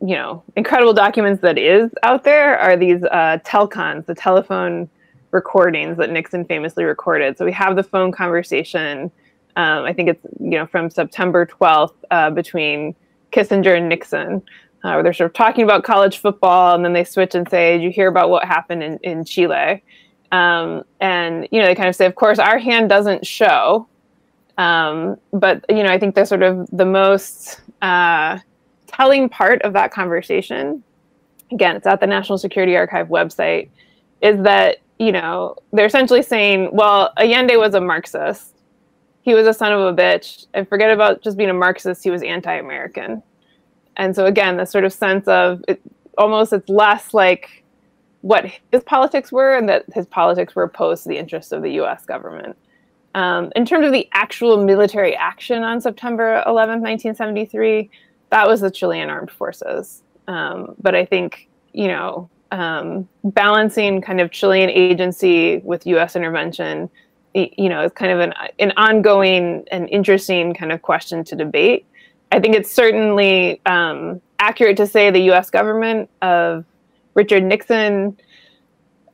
you know, incredible documents that is out there are these uh, telcons, the telephone recordings that Nixon famously recorded. So we have the phone conversation, um, I think it's, you know, from September twelfth uh, between Kissinger and Nixon, uh, where they're sort of talking about college football, and then they switch and say, did you hear about what happened in, in Chile? Um, and, you know, they kind of say, of course, our hand doesn't show. Um, but, you know, I think they're sort of the most... Uh, telling part of that conversation, again, it's at the National Security Archive website, is that, you know, they're essentially saying, well, Allende was a Marxist. He was a son of a bitch. And forget about just being a Marxist, he was anti-American. And so, again, this sort of sense of it, almost it's less like what his politics were and that his politics were opposed to the interests of the U S government. Um, in terms of the actual military action on September eleventh, nineteen seventy-three, that was the Chilean armed forces. Um, but I think, you know, um, balancing kind of Chilean agency with U S intervention, you know, is kind of an, an ongoing and interesting kind of question to debate. I think it's certainly um, accurate to say the U S government of Richard Nixon,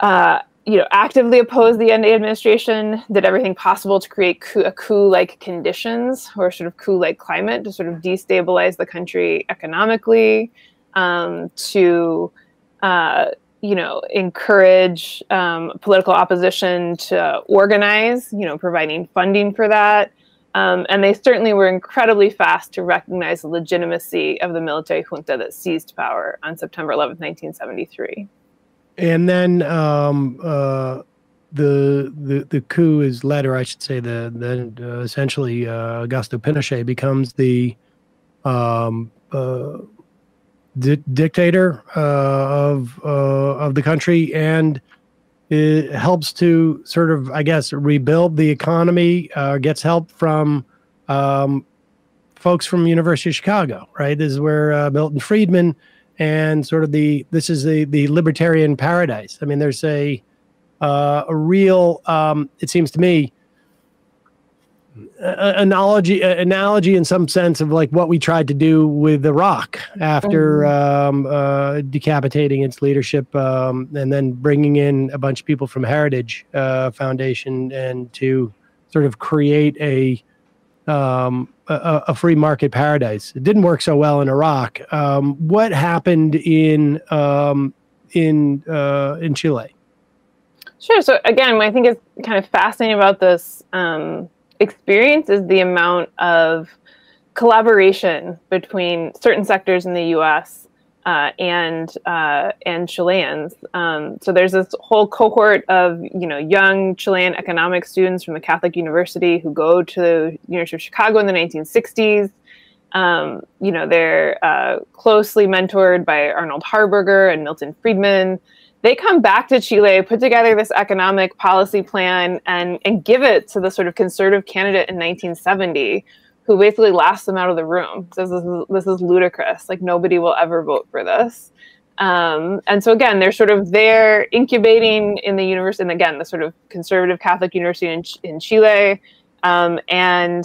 uh, you know, actively opposed the Allende administration, did everything possible to create coup, a coup-like conditions or sort of coup-like climate to sort of destabilize the country economically, um, to, uh, you know, encourage um, political opposition to organize, you know, providing funding for that, Um, and they certainly were incredibly fast to recognize the legitimacy of the military junta that seized power on September eleventh, nineteen seventy-three. And then um, uh, the, the the coup is led, or I should say, the, the uh, essentially uh, Augusto Pinochet becomes the um, uh, di dictator uh, of uh, of the country, and it helps to sort of, I guess, rebuild the economy, uh, gets help from um, folks from University of Chicago, right? This is where uh, Milton Friedman and sort of the, this is the, the libertarian paradise. I mean, there's a, uh, a real, um, it seems to me, a, analogy, a, analogy in some sense of like what we tried to do with Iraq after mm-hmm. um, uh, decapitating its leadership um, and then bringing in a bunch of people from Heritage uh, Foundation and to sort of create a, um, a, a free market paradise. It didn't work so well in Iraq. Um, what happened in, um, in, uh, in Chile? Sure. So again, what I think is kind of fascinating about this um, experience is the amount of collaboration between certain sectors in the U S uh, and uh, and Chileans. Um, so there's this whole cohort of you know young Chilean economics students from the Catholic University who go to the University of Chicago in the nineteen sixties. Um, you know they're uh, closely mentored by Arnold Harberger and Milton Friedman. They come back to Chile, put together this economic policy plan, and, and give it to the sort of conservative candidate in nineteen seventy, who basically laughs them out of the room. Says, this is, this is ludicrous. Like, nobody will ever vote for this. Um, and so, again, they're sort of there incubating in the university, and again, the sort of conservative Catholic university in, in Chile. Um, and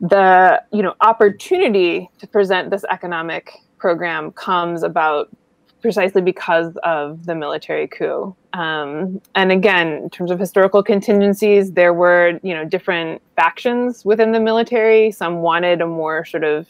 the, you know, opportunity to present this economic program comes about precisely because of the military coup. Um, and again, in terms of historical contingencies, there were, you know, different factions within the military. Some wanted a more sort of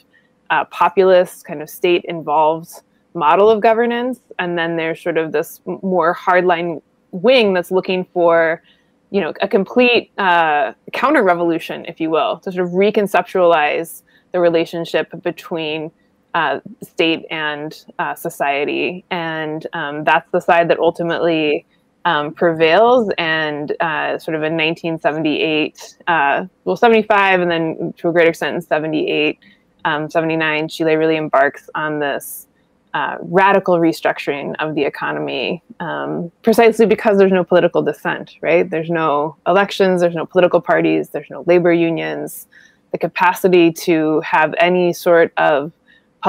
uh, populist kind of state-involved model of governance. And then there's sort of this more hardline wing that's looking for, you know, a complete uh, counter-revolution, if you will, to sort of reconceptualize the relationship between Uh, state and uh, society, and um, that's the side that ultimately um, prevails. And uh, sort of in nineteen seventy-eight, uh, well, seventy-five, and then to a greater extent in seventy-eight, um, seventy-nine, Chile really embarks on this uh, radical restructuring of the economy, um, precisely because there's no political dissent. Right? There's no elections. There's no political parties. There's no labor unions. The capacity to have any sort of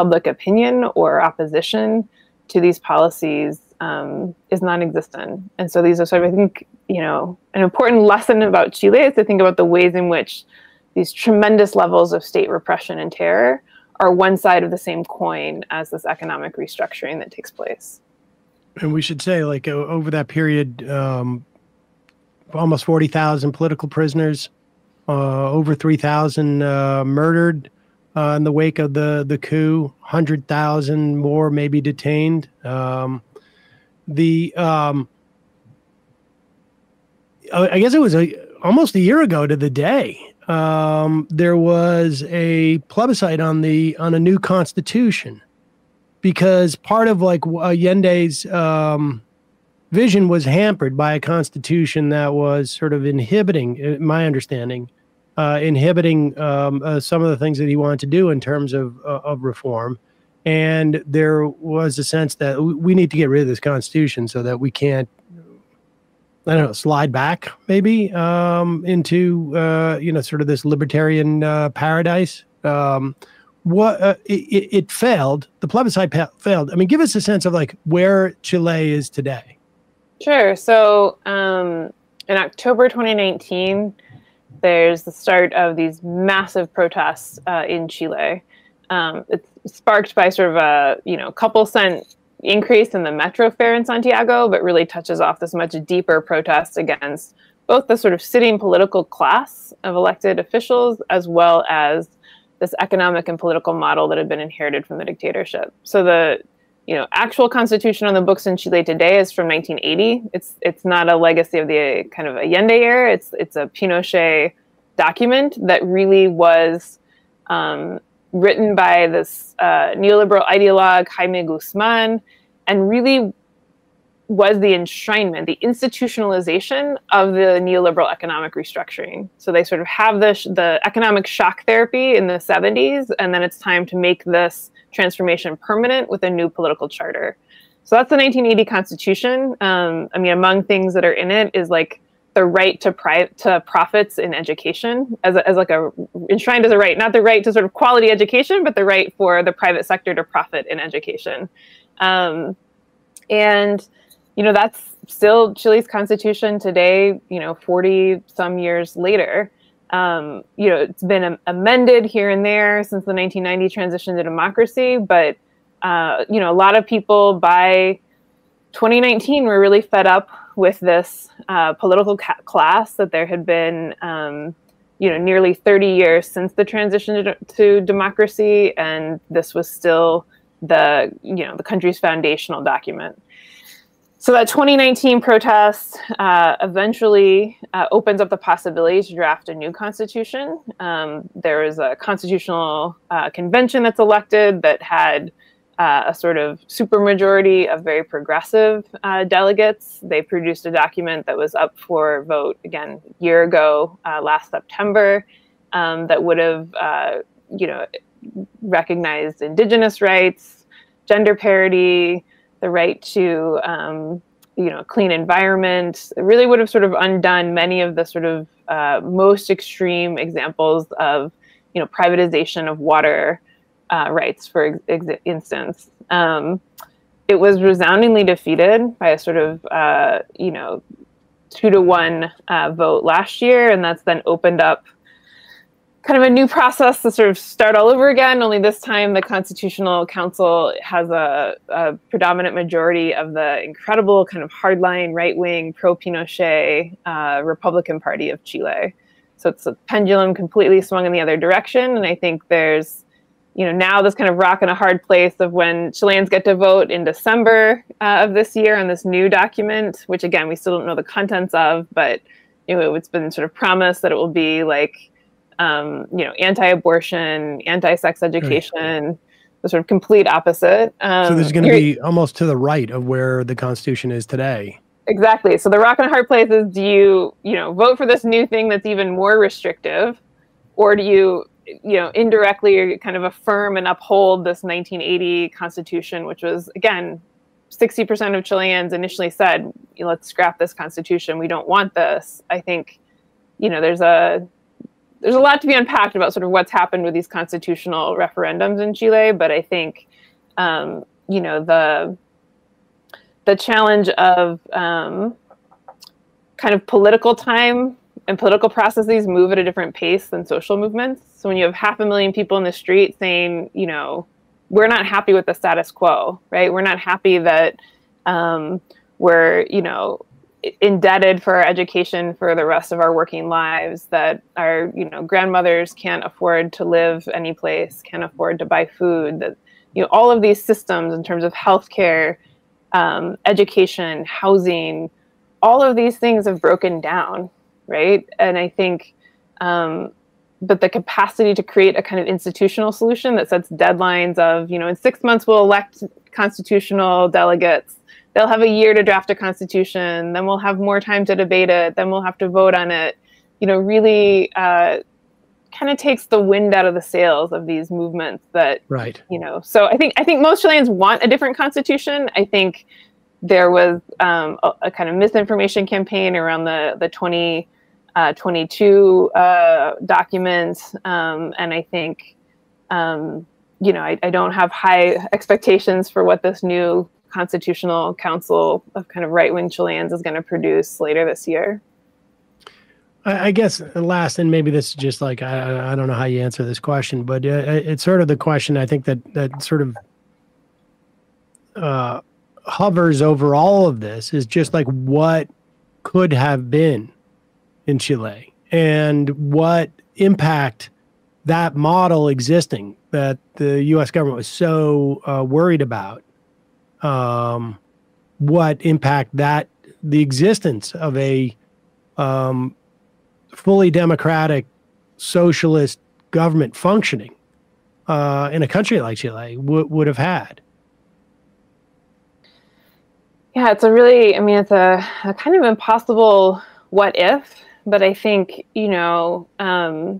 public opinion or opposition to these policies um, is non-existent. And so these are sort of, I think, you know, an important lesson about Chile is to think about the ways in which these tremendous levels of state repression and terror are one side of the same coin as this economic restructuring that takes place. And we should say, like, over that period, um, almost forty thousand political prisoners, uh, over three thousand uh, murdered, Uh, in the wake of the the coup, one hundred thousand more maybe detained. Um, the um, I guess it was a, almost a year ago to the day. Um, there was a plebiscite on the on a new constitution, because part of like Allende's um, vision was hampered by a constitution that was sort of inhibiting, my understanding. Uh, inhibiting um, uh, some of the things that he wanted to do in terms of, uh, of reform. And there was a sense that we need to get rid of this constitution so that we can't, I don't know, slide back maybe um, into, uh, you know, sort of this libertarian uh, paradise. Um, what uh, it, it failed. The plebiscite failed. I mean, give us a sense of like where Chile is today. Sure. So um, in October twenty nineteen, there's the start of these massive protests uh, in Chile. Um, it's sparked by sort of a you know couple cent increase in the metro fare in Santiago, but really touches off this much deeper protest against both the sort of sitting political class of elected officials, as well as this economic and political model that had been inherited from the dictatorship. So the you know actual constitution on the books in Chile today is from nineteen eighty. It's it's not a legacy of the kind of Allende era. It's it's a Pinochet document that really was um, written by this uh, neoliberal ideologue, Jaime Guzman, and really was the enshrinement, the institutionalization of the neoliberal economic restructuring. So they sort of have the, sh the economic shock therapy in the seventies, and then it's time to make this transformation permanent with a new political charter. So that's the nineteen eighty Constitution. Um, I mean, among things that are in it is like the right to, pri to profits in education as, a, as like a, enshrined as a right, not the right to sort of quality education, but the right for the private sector to profit in education. Um, and, you know, that's still Chile's constitution today, you know, forty some years later. Um, you know, it's been am amended here and there since the nineteen ninety transition to democracy, but, uh, you know, a lot of people by twenty nineteen were really fed up with this uh, political ca class that there had been, um, you know, nearly thirty years since the transition to, to democracy, and this was still the, you know, the country's foundational document. So that twenty nineteen protest uh, eventually uh, opens up the possibility to draft a new constitution. Um, there is a constitutional uh, convention that's elected that had uh, a sort of supermajority of very progressive uh, delegates. They produced a document that was up for vote, again, a year ago, uh, last September, um, that would have, uh, you know, recognized indigenous rights, gender parity, the right to, um, you know, clean environment. It really would have sort of undone many of the sort of uh, most extreme examples of, you know, privatization of water uh, rights, for ex instance. Um, it was resoundingly defeated by a sort of, uh, you know, two to one uh, vote last year, and that's then opened up kind of a new process to sort of start all over again, only this time the Constitutional Council has a, a predominant majority of the incredible kind of hardline, right-wing, pro-Pinochet uh, Republican Party of Chile. So it's a pendulum completely swung in the other direction, and I think there's, you know, now this kind of rock in a hard place of when Chileans get to vote in December uh, of this year on this new document, which again, we still don't know the contents of, but you know, it's been sort of promised that it will be like, Um, you know, anti-abortion, anti-sex education, right. The sort of complete opposite. Um, so there's going to be almost to the right of where the Constitution is today. Exactly. So the rock and hard place is, do you, you know, vote for this new thing that's even more restrictive, or do you, you know, indirectly kind of affirm and uphold this nineteen eighty Constitution, which was, again, sixty percent of Chileans initially said, let's scrap this Constitution. We don't want this. I think, you know, there's a... There's a lot to be unpacked about sort of what's happened with these constitutional referendums in Chile, but I think, um, you know, the the challenge of um, kind of political time and political processes move at a different pace than social movements. So when you have half a million people in the street saying, you know, we're not happy with the status quo, right? We're not happy that um, we're, you know, indebted for our education for the rest of our working lives, that our, you know, grandmothers can't afford to live any place, can't afford to buy food, that, you know, all of these systems in terms of healthcare, um, education, housing, all of these things have broken down, right? And I think, um, but the capacity to create a kind of institutional solution that sets deadlines of, you know, in six months we'll elect constitutional delegates, they'll have a year to draft a constitution, then we'll have more time to debate it, then we'll have to vote on it, you know, really uh, kind of takes the wind out of the sails of these movements that, right. You know, so I think, I think most Chileans want a different constitution. I think there was um, a, a kind of misinformation campaign around the, the twenty twenty-two uh, documents, um, and I think, um, you know, I, I don't have high expectations for what this new Constitutional Council of kind of right-wing Chileans is going to produce later this year. I guess last, and maybe this is just like, I, I don't know how you answer this question, but it's sort of the question I think that, that sort of uh, hovers over all of this is just like what could have been in Chile and what impact that model existing that the U S government was so uh, worried about. Um, what impact that the existence of a um, fully democratic socialist government functioning uh, in a country like Chile would would have had. Yeah, it's a really, I mean, it's a, a kind of impossible what if, but I think, you know, um,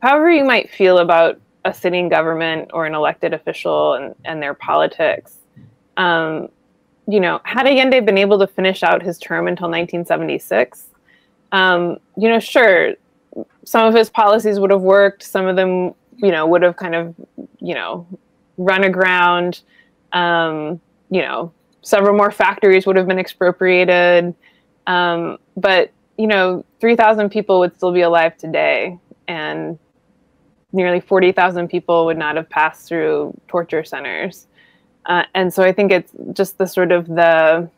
however you might feel about a sitting government or an elected official and, and their politics, um, you know, had Allende been able to finish out his term until nineteen seventy-six, um, you know, sure, some of his policies would have worked, some of them, you know, would have kind of, you know, run aground, um, you know, several more factories would have been expropriated, um, but, you know, three thousand people would still be alive today, and nearly forty thousand people would not have passed through torture centers. Uh, and so I think it's just the sort of the,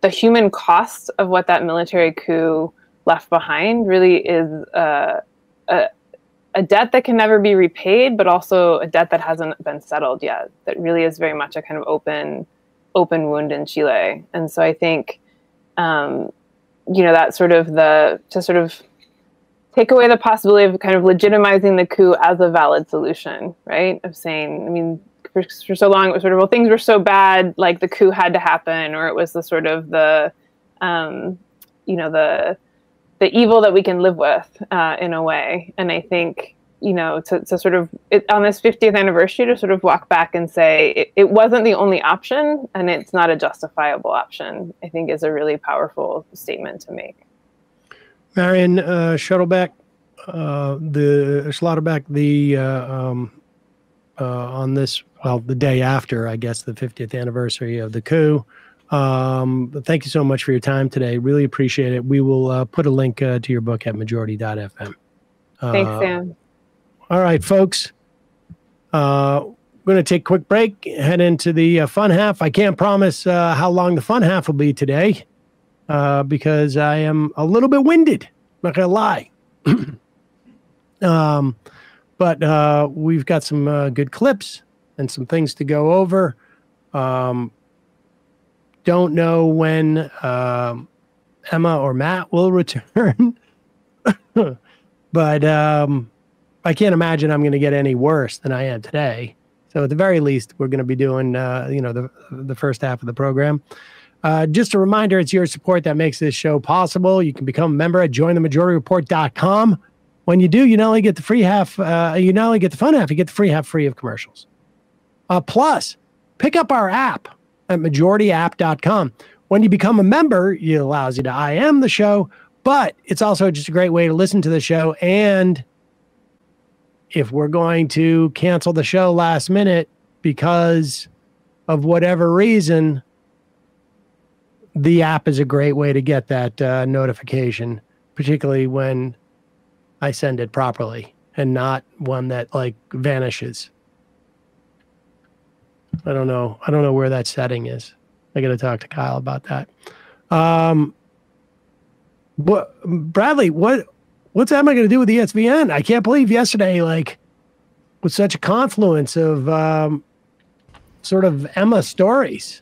the human cost of what that military coup left behind really is uh, a, a debt that can never be repaid, but also a debt that hasn't been settled yet, that really is very much a kind of open open wound in Chile. And so I think, um, you know, that sort of the, to sort of take away the possibility of kind of legitimizing the coup as a valid solution, right? Of saying, I mean, for, for so long it was sort of, well, things were so bad, like the coup had to happen, or it was the sort of the, um, you know, the, the evil that we can live with uh, in a way. And I think, you know, to, to sort of, it, on this fiftieth anniversary, to sort of walk back and say, it, it wasn't the only option, and it's not a justifiable option, I think is a really powerful statement to make. Marian uh, Schlotterbeck, uh, the Schlotterbeck, the, uh, um, uh, on this, well, the day after, I guess, the fiftieth anniversary of the coup. Um, thank you so much for your time today. Really appreciate it. We will uh, put a link uh, to your book at majority dot F M. Uh, Thanks, Sam. All right, folks, uh, we're going to take a quick break, head into the uh, fun half. I can't promise uh, how long the fun half will be today uh, because I am a little bit winded, not going to lie. um, but uh, we've got some uh, good clips and some things to go over. Um, don't know when uh, Emma or Matt will return, but... Um, I can't imagine I'm going to get any worse than I am today. So at the very least, we're going to be doing, uh, you know, the, the first half of the program. Uh, just a reminder, it's your support that makes this show possible. You can become a member at join the majority report dot com. When you do, you not only get the free half, uh, you not only get the fun half, you get the free half free of commercials. Uh, plus, pick up our app at majority app dot com. When you become a member, it allows you to I M the show, but it's also just a great way to listen to the show. And if we're going to cancel the show last minute because of whatever reason, the app is a great way to get that uh, notification, particularly when I send it properly and not one that like vanishes. I don't know. I don't know where that setting is. I got to talk to Kyle about that. Um, but Bradley, what, What's that going to do with the E S V N? I can't believe yesterday, like, with such a confluence of um, sort of Emma stories.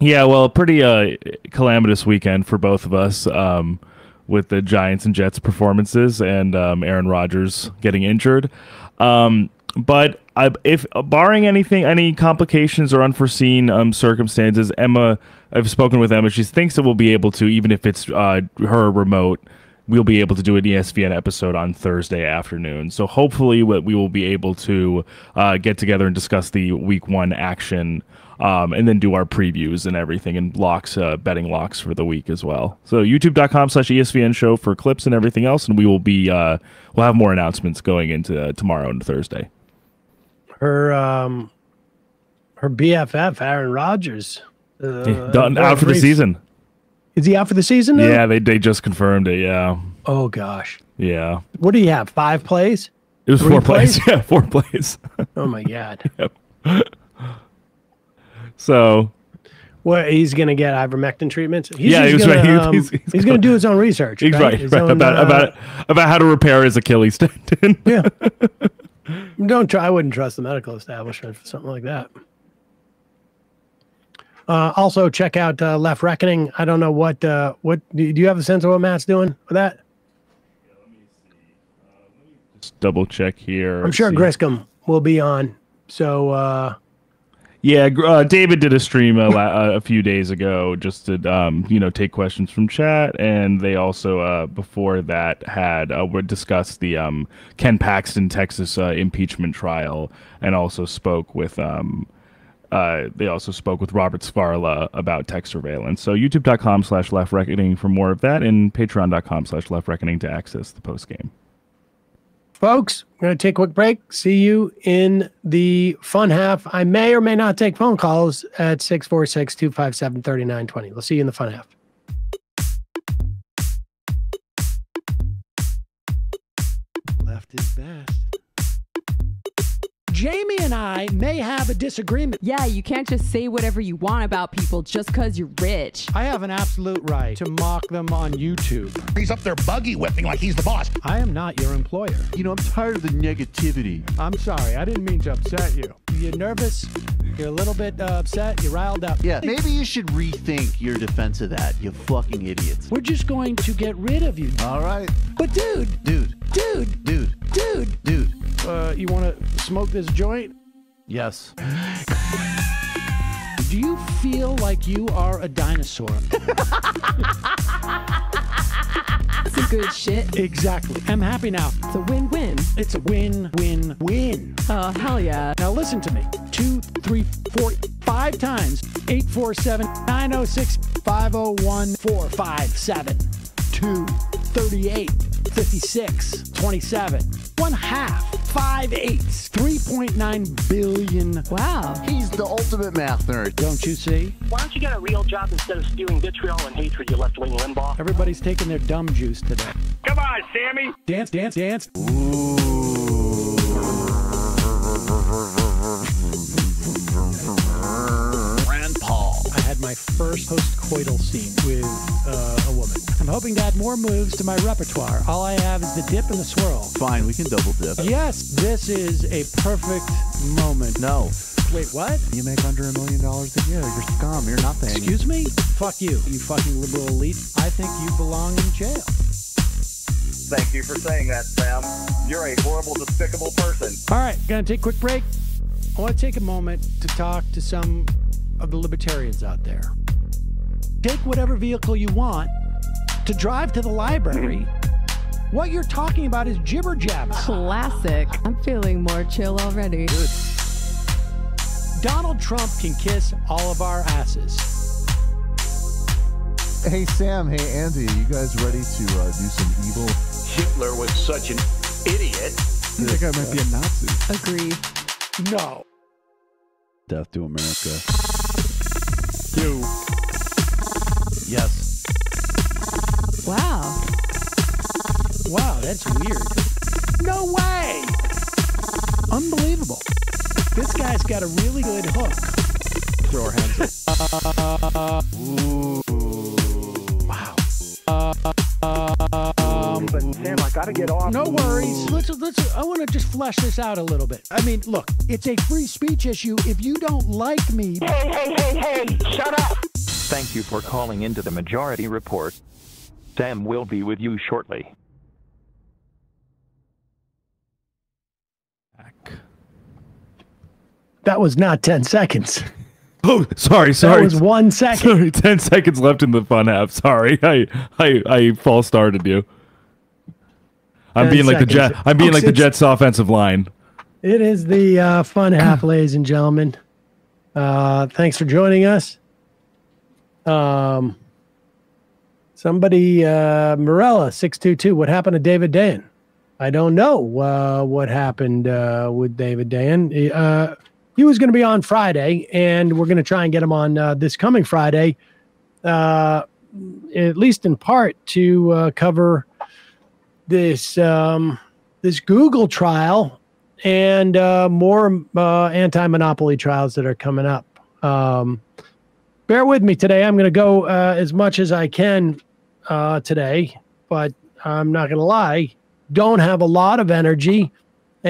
Yeah, well, a pretty uh, calamitous weekend for both of us um, with the Giants and Jets performances and um, Aaron Rodgers getting injured. Um, but I, if uh, barring anything, any complications or unforeseen um, circumstances, Emma, I've spoken with Emma. She thinks that we'll be able to, even if it's uh, her remote. We'll be able to do an E S V N episode on Thursday afternoon. So hopefully what we will be able to uh, get together and discuss the week one action um, and then do our previews and everything and locks, uh, betting locks for the week as well. So youtube dot com slash E S V N show for clips and everything else. And we will be, uh, we'll have more announcements going into uh, tomorrow and Thursday. Her, um, her B F F, Aaron Rodgers. Uh, yeah, done out for the season. Is he out for the season now? Yeah, they they just confirmed it. Yeah. Oh gosh. Yeah. What do you have? Five plays? It was Three four plays? plays. Yeah, four plays. Oh my god. Yep. So, well, he's gonna get ivermectin treatments. He's, yeah, he's he was gonna, right. He, um, he's he's, he's gonna, gonna do his own research. He's right. Right, right. Own, about uh, about about how to repair his Achilles tendon. Yeah. Don't try. I wouldn't trust the medical establishment for something like that. Uh, also, check out uh, Left Reckoning. I don't know what, uh, what do you have a sense of what Matt's doing with that? Yeah, let me see. Let's double check here. I'm sure see. Griscom will be on. So, uh, yeah, uh, David did a stream a, a few days ago just to, um, you know, take questions from chat. And they also, uh, before that, had uh, discussed the um, Ken Paxton, Texas uh, impeachment trial, and also spoke with um, uh, they also spoke with Robert Sfarla about tech surveillance. So youtube.com slash left reckoning for more of that, and patreon.com slash left reckoning to access the post game. Folks, we're going to take a quick break. See you in the fun half. I may or may not take phone calls at six four six, two five seven, three nine two zero. We'll see you in the fun half. Left is best. Jamie and I may have a disagreement. Yeah, you can't just say whatever you want about people just because you're rich. I have an absolute right to mock them on YouTube. He's up there buggy whipping like he's the boss. I am not your employer. You know, I'm tired of the negativity. I'm sorry, I didn't mean to upset you. You're nervous, you're a little bit uh, upset, you're riled up. Yeah, maybe you should rethink your defense of that, you fucking idiots. We're just going to get rid of you. All right. But dude. Dude. Dude. Dude. Dude. Dude. Uh, you want to smoke this joint? Yes. Do you feel like you are a dinosaur? That's some good shit. Exactly. I'm happy now. It's a win-win. It's a win-win-win. Oh, hell yeah. Now listen to me. Two, three, four, five times. Eight, four, seven, nine, oh, six, five, oh, one, four, five, seven, two, thirty-eight. fifty-six, twenty-seven, one half, five eighths, three point nine billion. Wow. He's the ultimate math nerd. Don't you see? Why don't you get a real job instead of spewing vitriol and hatred, you left-wing Limbaugh? Everybody's taking their dumb juice today. Come on, Sammy. Dance, dance, dance. Ooh. My first post-coital scene with uh, a woman. I'm hoping to add more moves to my repertoire. All I have is the dip and the swirl. Fine, we can double dip. Yes, this is a perfect moment. No. Wait, what? You make under a million dollars a year. You're scum. You're nothing. Excuse me? Fuck you, you fucking liberal elite. I think you belong in jail. Thank you for saying that, Sam. You're a horrible, despicable person. All right, gonna take a quick break. I want to take a moment to talk to some of the libertarians out there. Take whatever vehicle you want to drive to the library. What you're talking about is jibber jabber. Classic. I'm feeling more chill already. Good. Donald Trump can kiss all of our asses. Hey Sam, hey Andy, you guys ready to uh, do some evil? Hitler was such an idiot. I think I might be a Nazi. Agreed. No. Death to America. You. Yes. Wow. Wow, that's weird. No way! Unbelievable. This guy's got a really good hook. Throw our hands up. Ooh. Wow. Um, but Sam, I gotta get off. No worries. Let's, let's, I want to just flesh this out a little bit. I mean, look, it's a free speech issue. If you don't like me... Hey, hey, hey, hey, shut up! Thank you for calling into the Majority Report. Sam will be with you shortly. That was not ten seconds. Oh, sorry, sorry. That was one second. Sorry, ten seconds left in the fun half. Sorry, I, I, I false started you. I'm being seconds. like the Jet. I'm being oh, like the Jets' offensive line. It is the uh, fun half, ladies and gentlemen. Uh, thanks for joining us. Um, somebody, uh, Morella six two two. What happened to David Dayan? I don't know uh, what happened uh, with David Dayan. Uh, He was going to be on Friday, and we're going to try and get him on uh, this coming Friday, uh, at least in part to uh, cover this um, this Google trial and uh, more uh, anti-monopoly trials that are coming up. Um, bear with me today. I'm going to go uh, as much as I can uh, today, but I'm not going to lie. Don't have a lot of energy.